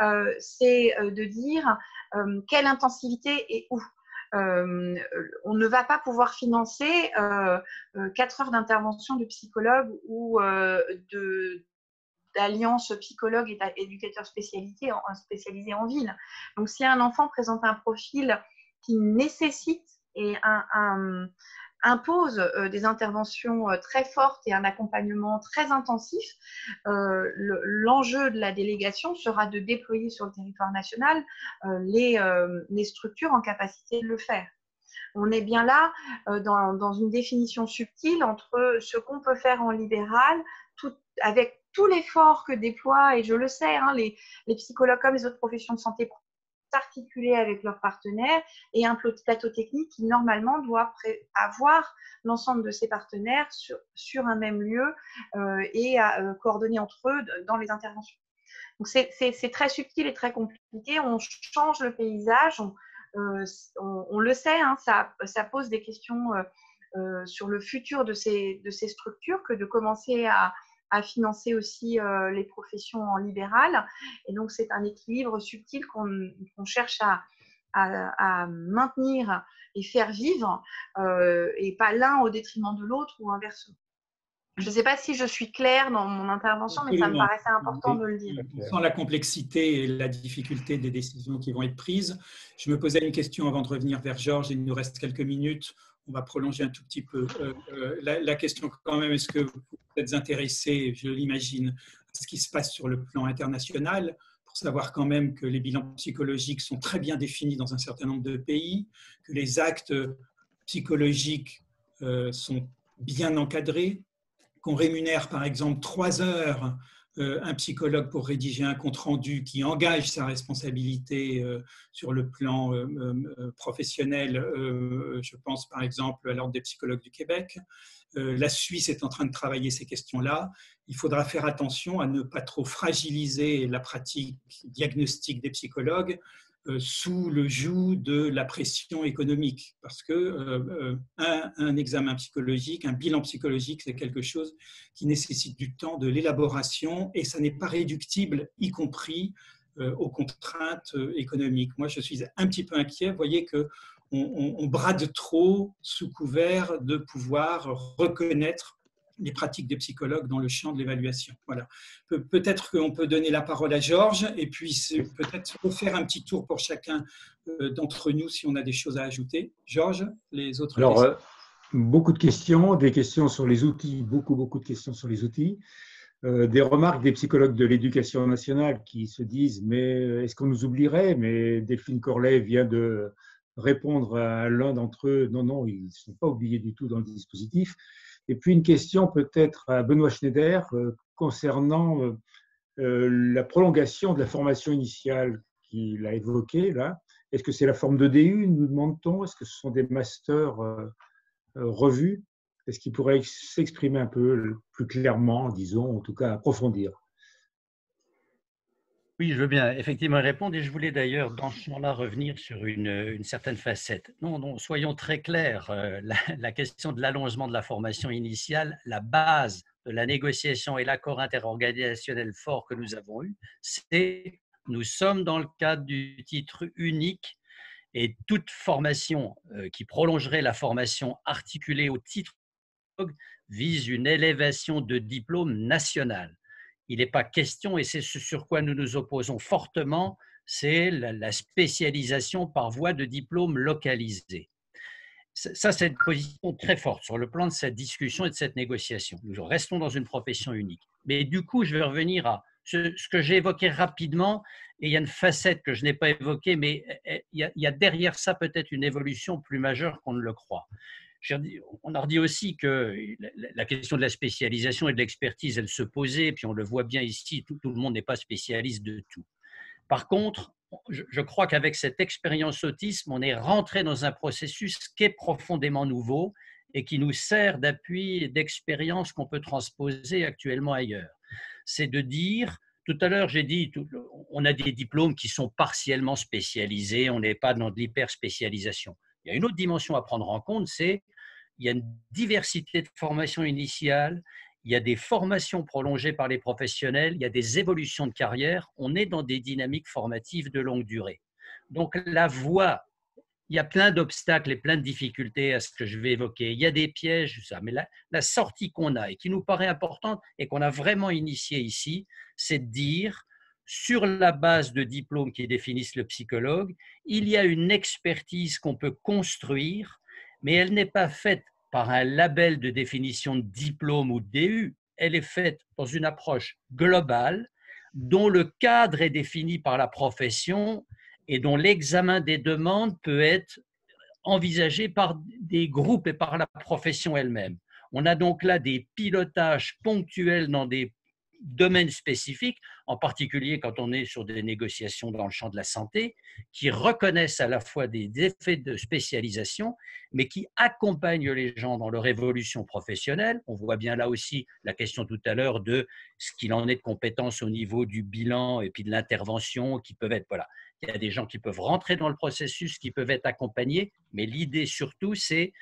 Euh, c'est de dire euh, quelle intensité et où. Euh, on ne va pas pouvoir financer euh, quatre heures d'intervention de psychologue ou euh, d'alliance psychologue et éducateur spécialisé en, spécialisé en ville. Donc, si un enfant présente un profil qui nécessite et un, un, impose euh, des interventions euh, très fortes et un accompagnement très intensif, euh, l'enjeu de la délégation sera de déployer sur le territoire national euh, les, euh, les structures en capacité de le faire. On est bien là euh, dans, dans une définition subtile entre ce qu'on peut faire en libéral, tout, avec tout l'effort que déploient, et je le sais, hein, les, les psychologues comme les autres professions de santé s'articuler avec leurs partenaires, et un plateau technique qui normalement doit avoir l'ensemble de ses partenaires sur, sur un même lieu euh, et à euh, coordonner entre eux dans les interventions. Donc c'est très subtil et très compliqué, on change le paysage, on, euh, on, on le sait, hein, ça, ça pose des questions euh, euh, sur le futur de ces, de ces structures que de commencer à à financer aussi euh, les professions en libéral. Et donc, c'est un équilibre subtil qu'on qu'on cherche à, à, à maintenir et faire vivre, euh, et pas l'un au détriment de l'autre ou inversement. Je ne sais pas si je suis claire dans mon intervention, mais Absolument. Ça me paraissait important de le dire. Sans la complexité et la difficulté des décisions qui vont être prises, je me posais une question avant de revenir vers Georges. Il nous reste quelques minutes. On va prolonger un tout petit peu euh, la, la question quand même. Est-ce que vous êtes intéressé, je l'imagine, à ce qui se passe sur le plan international, pour savoir quand même que les bilans psychologiques sont très bien définis dans un certain nombre de pays, que les actes psychologiques euh, sont bien encadrés, qu'on rémunère par exemple trois heures euh, un psychologue pour rédiger un compte-rendu qui engage sa responsabilité euh, sur le plan euh, euh, professionnel, euh, je pense par exemple à l'Ordre des psychologues du Québec. Euh, la Suisse est en train de travailler ces questions-là. Il faudra faire attention à ne pas trop fragiliser la pratique diagnostique des psychologues euh, sous le joug de la pression économique, parce que euh, un, un examen psychologique, un bilan psychologique, c'est quelque chose qui nécessite du temps, de l'élaboration, et ça n'est pas réductible, y compris euh, aux contraintes économiques. Moi, je suis un petit peu inquiet. Vous voyez que On, on, on brade trop sous couvert de pouvoir reconnaître les pratiques des psychologues dans le champ de l'évaluation. Voilà. Pe- peut-être qu'on peut donner la parole à Georges, et puis peut-être faire un petit tour pour chacun euh, d'entre nous si on a des choses à ajouter. Georges, les autres Alors, questions euh, beaucoup de questions, des questions sur les outils, beaucoup, beaucoup de questions sur les outils. Euh, des remarques des psychologues de l'éducation nationale qui se disent « mais est-ce qu'on nous oublierait ?» Mais Delphine Corlay vient de répondre à l'un d'entre eux, non, non, ils ne sont pas oubliés du tout dans le dispositif. Et puis une question peut-être à Benoît Schneider euh, concernant euh, euh, la prolongation de la formation initiale qu'il a évoquée là. Est-ce que c'est la forme de D U, nous demande-t-on? Est-ce que ce sont des masters euh, euh, revus? Est-ce qu'il pourrait s'exprimer un peu plus clairement, disons, en tout cas approfondir? Oui, je veux bien effectivement répondre, et je voulais d'ailleurs dans ce moment-là revenir sur une, une certaine facette. Non, non, soyons très clairs, la, la question de l'allongement de la formation initiale, la base de la négociation et l'accord interorganisationnel fort que nous avons eu, c'est nous sommes dans le cadre du titre unique, et toute formation qui prolongerait la formation articulée au titre vise une élévation de diplôme national. Il n'est pas question, et c'est ce sur quoi nous nous opposons fortement, c'est la spécialisation par voie de diplôme localisé. Ça, c'est une position très forte sur le plan de cette discussion et de cette négociation. Nous restons dans une profession unique. Mais du coup, je vais revenir à ce, ce que j'ai évoqué rapidement, et il y a une facette que je n'ai pas évoquée, mais il y a, il y a derrière ça peut-être une évolution plus majeure qu'on ne le croit. On a redit aussi que la question de la spécialisation et de l'expertise, elle se posait, puis on le voit bien ici, tout, tout le monde n'est pas spécialiste de tout. Par contre, je crois qu'avec cette expérience autisme, on est rentré dans un processus qui est profondément nouveau et qui nous sert d'appui et d'expérience qu'on peut transposer actuellement ailleurs. C'est de dire, tout à l'heure j'ai dit, on a des diplômes qui sont partiellement spécialisés, on n'est pas dans de l'hyperspécialisation. Il y a une autre dimension à prendre en compte, c'est qu'il y a une diversité de formations initiales, il y a des formations prolongées par les professionnels, il y a des évolutions de carrière, on est dans des dynamiques formatives de longue durée. Donc la voie, il y a plein d'obstacles et plein de difficultés à ce que je vais évoquer, il y a des pièges, ça, mais la, la sortie qu'on a et qui nous paraît importante et qu'on a vraiment initiée ici, c'est de dire… Sur la base de diplômes qui définissent le psychologue, il y a une expertise qu'on peut construire, mais elle n'est pas faite par un label de définition de diplôme ou de D U, elle est faite dans une approche globale dont le cadre est défini par la profession et dont l'examen des demandes peut être envisagé par des groupes et par la profession elle-même. On a donc là des pilotages ponctuels dans des domaines spécifiques, en particulier quand on est sur des négociations dans le champ de la santé, qui reconnaissent à la fois des effets de spécialisation, mais qui accompagnent les gens dans leur évolution professionnelle. On voit bien là aussi la question tout à l'heure de ce qu'il en est de compétences au niveau du bilan et puis de l'intervention qui peuvent être… Voilà. Il y a des gens qui peuvent rentrer dans le processus, qui peuvent être accompagnés, mais l'idée surtout, c'est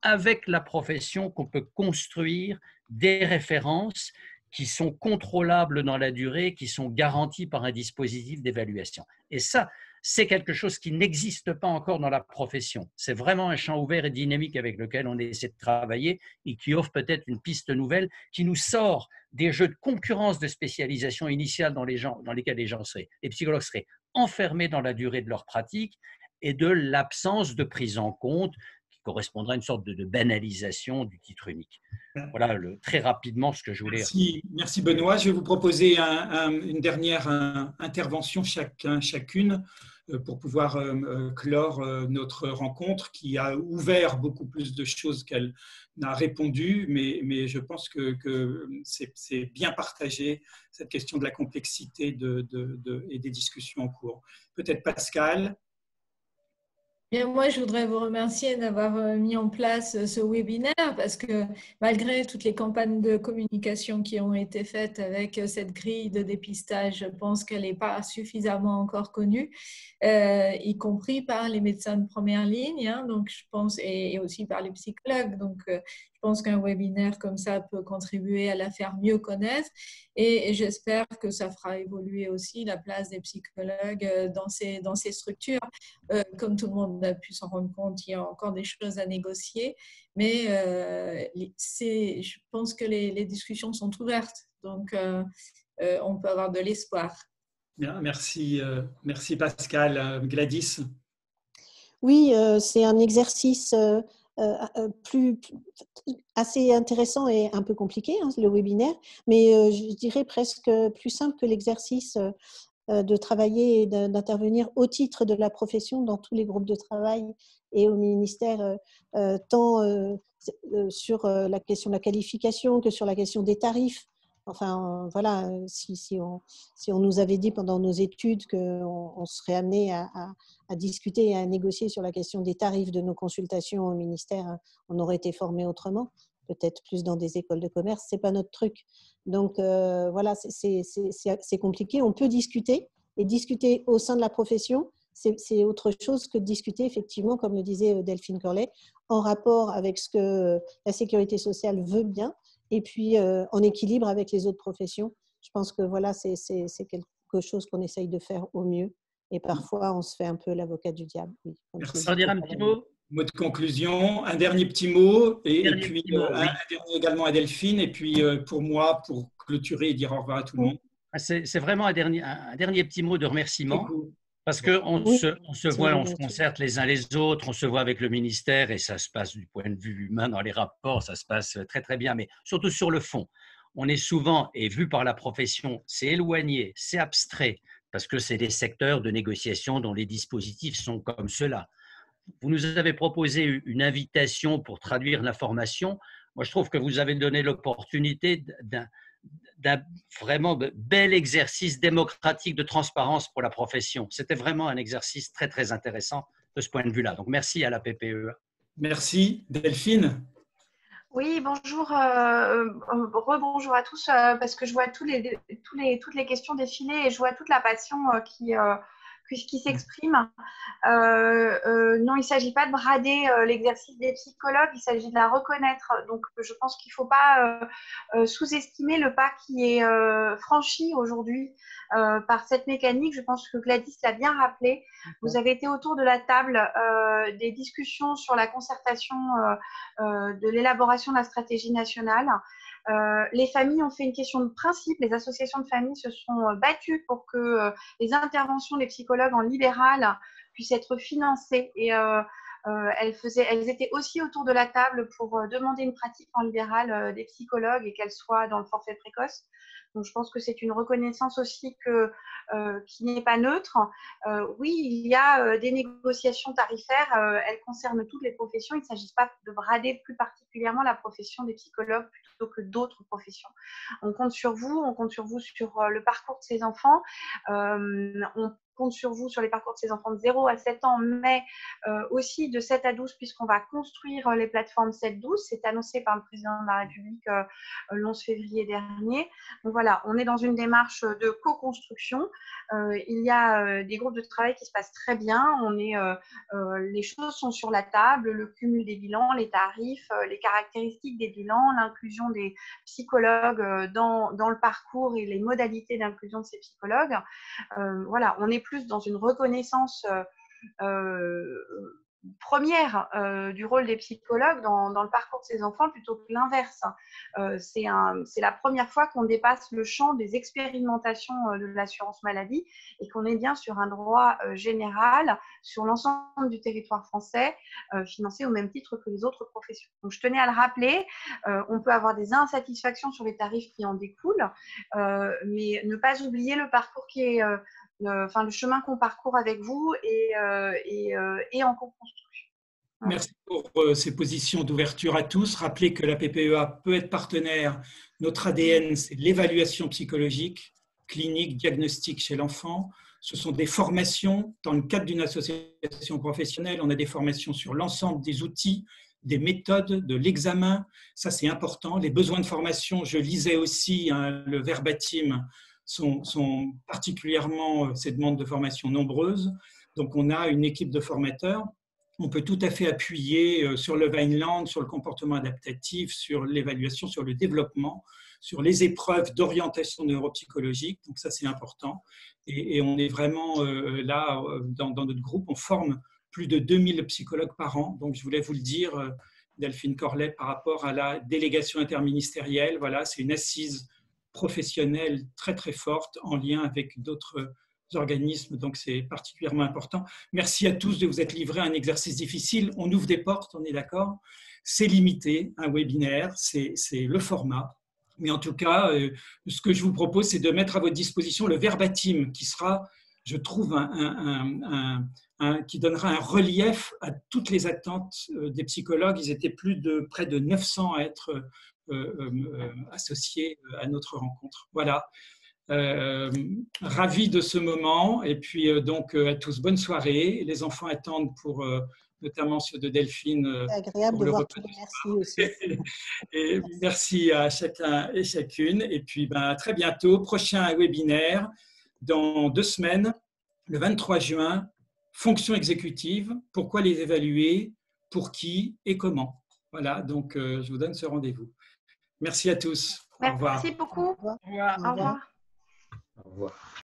avec la profession qu'on peut construire des références qui sont contrôlables dans la durée, qui sont garantis par un dispositif d'évaluation. Et ça, c'est quelque chose qui n'existe pas encore dans la profession. C'est vraiment un champ ouvert et dynamique avec lequel on essaie de travailler et qui offre peut-être une piste nouvelle qui nous sort des jeux de concurrence de spécialisation initiale dans, les gens, dans lesquels les gens seraient, les psychologues seraient enfermés dans la durée de leur pratique et de l'absence de prise en compte correspondra à une sorte de, de banalisation du titre unique. Voilà le, très rapidement ce que je voulais… Merci, merci Benoît. Je vais vous proposer un, un, une dernière un, intervention chacun, chacune pour pouvoir euh, clore euh, notre rencontre qui a ouvert beaucoup plus de choses qu'elle n'a répondu, mais, mais je pense que, que c'est bien partagé, cette question de la complexité de, de, de, et des discussions en cours. Peut-être Pascal. Bien, moi, je voudrais vous remercier d'avoir mis en place ce webinaire parce que malgré toutes les campagnes de communication qui ont été faites avec cette grille de dépistage, je pense qu'elle n'est pas suffisamment encore connue, euh, y compris par les médecins de première ligne, hein, donc je pense, et, et aussi par les psychologues. Donc, euh, je pense qu'un webinaire comme ça peut contribuer à la faire mieux connaître et j'espère que ça fera évoluer aussi la place des psychologues dans ces, dans ces structures. Euh, comme tout le monde a pu s'en rendre compte, il y a encore des choses à négocier, mais euh, c'est, je pense que les, les discussions sont ouvertes, donc euh, euh, on peut avoir de l'espoir. Bien, merci, euh, merci Pascal. Gladys. Oui, euh, c'est un exercice… Euh... Euh, plus, plus, assez intéressant et un peu compliqué, hein, le webinaire, mais euh, je dirais presque plus simple que l'exercice euh, de travailler et d'intervenir au titre de la profession dans tous les groupes de travail et au ministère, euh, tant euh, sur euh, la question de la qualification que sur la question des tarifs. Enfin, voilà, si, si, on, si on nous avait dit pendant nos études qu'on on serait amené à, à, à discuter et à négocier sur la question des tarifs de nos consultations au ministère, on aurait été formé autrement, peut-être plus dans des écoles de commerce, c'est pas notre truc. Donc, euh, voilà, c'est compliqué. On peut discuter, et discuter au sein de la profession, c'est autre chose que de discuter, effectivement, comme le disait Delphine Corlay, en rapport avec ce que la sécurité sociale veut bien, et puis euh, en équilibre avec les autres professions. Je pense que voilà, c'est quelque chose qu'on essaye de faire au mieux. Et parfois, on se fait un peu l'avocat du diable. Oui, merci. On va dire un petit mot. Mot de conclusion, un dernier petit mot, et, et puis mot, euh, oui. un, un dernier également à Delphine, et puis euh, pour moi, pour clôturer et dire au revoir à tout le monde. C'est vraiment un dernier, un, un dernier petit mot de remerciement. Parce qu'on oui, se, on se voit, on se concerte les uns les autres, on se voit avec le ministère et ça se passe du point de vue humain dans les rapports, ça se passe très très bien, mais surtout sur le fond. on est souvent, et vu par la profession, c'est éloigné, c'est abstrait, parce que c'est des secteurs de négociation dont les dispositifs sont comme cela. Vous nous avez proposé une invitation pour traduire l'information. Moi, je trouve que vous avez donné l'opportunité d'un vraiment bel exercice démocratique de transparence pour la profession. C'était vraiment un exercice très, très intéressant de ce point de vue-là. Donc, merci à la P P E A. Merci. Delphine ? Oui, bonjour, euh, rebonjour à tous, euh, parce que je vois tous les, tous les, toutes les questions défiler et je vois toute la passion euh, qui, euh, qui, qui s'exprime. Euh, euh, non, il ne s'agit pas de brader euh, l'exercice des psychologues, il s'agit de la reconnaître. Donc, je pense qu'il ne faut pas euh, sous-estimer le pas qui est euh, franchi aujourd'hui euh, par cette mécanique. Je pense que Gladys l'a bien rappelé. Vous avez été autour de la table euh, des discussions sur la concertation euh, euh, de l'élaboration de la stratégie nationale. Euh, les familles ont fait une question de principe. Les associations de familles se sont battues pour que euh, les interventions des psychologues en libéral puissent être financées. Et euh, euh, elles, faisaient, elles étaient aussi autour de la table pour euh, demander une pratique en libéral euh, des psychologues et qu'elle soit dans le forfait précoce. Donc, je pense que c'est une reconnaissance aussi que, euh, qui n'est pas neutre. Euh, oui, il y a euh, des négociations tarifaires, euh, elles concernent toutes les professions. Il ne s'agit pas de brader plus particulièrement la profession des psychologues plutôt que d'autres professions. On compte sur vous, on compte sur vous sur euh, le parcours de ces enfants. Euh, on compte sur vous sur les parcours de ces enfants de zéro à sept ans, mais euh, aussi de sept à douze, puisqu'on va construire les plateformes sept douze. C'est annoncé par le président de la République euh, le onze février dernier. Donc, voilà, on est dans une démarche de co-construction. Euh, il y a euh, des groupes de travail qui se passent très bien. On est, euh, euh, les choses sont sur la table, le cumul des bilans, les tarifs, euh, les caractéristiques des bilans, l'inclusion des psychologues euh, dans, dans le parcours et les modalités d'inclusion de ces psychologues. Euh, voilà, on est plus dans une reconnaissance euh, euh, première euh, du rôle des psychologues dans, dans le parcours de ces enfants plutôt que l'inverse. Euh, c'est la première fois qu'on dépasse le champ des expérimentations euh, de l'assurance maladie et qu'on est bien sur un droit euh, général sur l'ensemble du territoire français, euh, financé au même titre que les autres professions. Donc, je tenais à le rappeler, euh, on peut avoir des insatisfactions sur les tarifs qui en découlent, euh, mais ne pas oublier le parcours qui est euh, Le, enfin, le chemin qu'on parcourt avec vous et, euh, et, euh, et en co-construction. Voilà. Merci pour euh, ces positions d'ouverture à tous. Rappelez que la P P E A peut être partenaire. Notre A D N, c'est l'évaluation psychologique, clinique, diagnostic chez l'enfant. Ce sont des formations dans le cadre d'une association professionnelle. On a des formations sur l'ensemble des outils, des méthodes, de l'examen. Ça, c'est important. Les besoins de formation, je lisais aussi hein, le verbatim, Sont, sont particulièrement ces demandes de formation nombreuses. Donc, on a une équipe de formateurs. On peut tout à fait appuyer sur le Vineland, sur le comportement adaptatif, sur l'évaluation, sur le développement, sur les épreuves d'orientation neuropsychologique. Donc, ça, c'est important. Et, et on est vraiment euh, là, dans, dans notre groupe, on forme plus de deux mille psychologues par an. Donc, je voulais vous le dire, Delphine Corlay, par rapport à la délégation interministérielle. Voilà, c'est une assise professionnelle très très forte en lien avec d'autres organismes, donc c'est particulièrement important. Merci à tous de vous être livrés à un exercice difficile. On ouvre des portes, on est d'accord. C'est limité, un webinaire, c'est le format. Mais en tout cas, ce que je vous propose, c'est de mettre à votre disposition le verbatim qui sera, je trouve, un, un, un, un, qui donnera un relief à toutes les attentes des psychologues. Ils étaient plus de près de neuf cents à être Euh, euh, associés à notre rencontre. Voilà, euh, ravi de ce moment et puis euh, donc euh, à tous, bonne soirée. Les enfants attendent pour, euh, notamment ceux de Delphine. Euh, agréable de voir tout, merci aussi. et, et merci. merci à chacun et chacune et puis ben, à très bientôt, prochain webinaire dans deux semaines, le vingt-trois juin, fonction exécutive, pourquoi les évaluer, pour qui et comment. Voilà, donc euh, je vous donne ce rendez-vous. Merci à tous. Merci, au revoir. Merci beaucoup. Au revoir. Au revoir. Au revoir.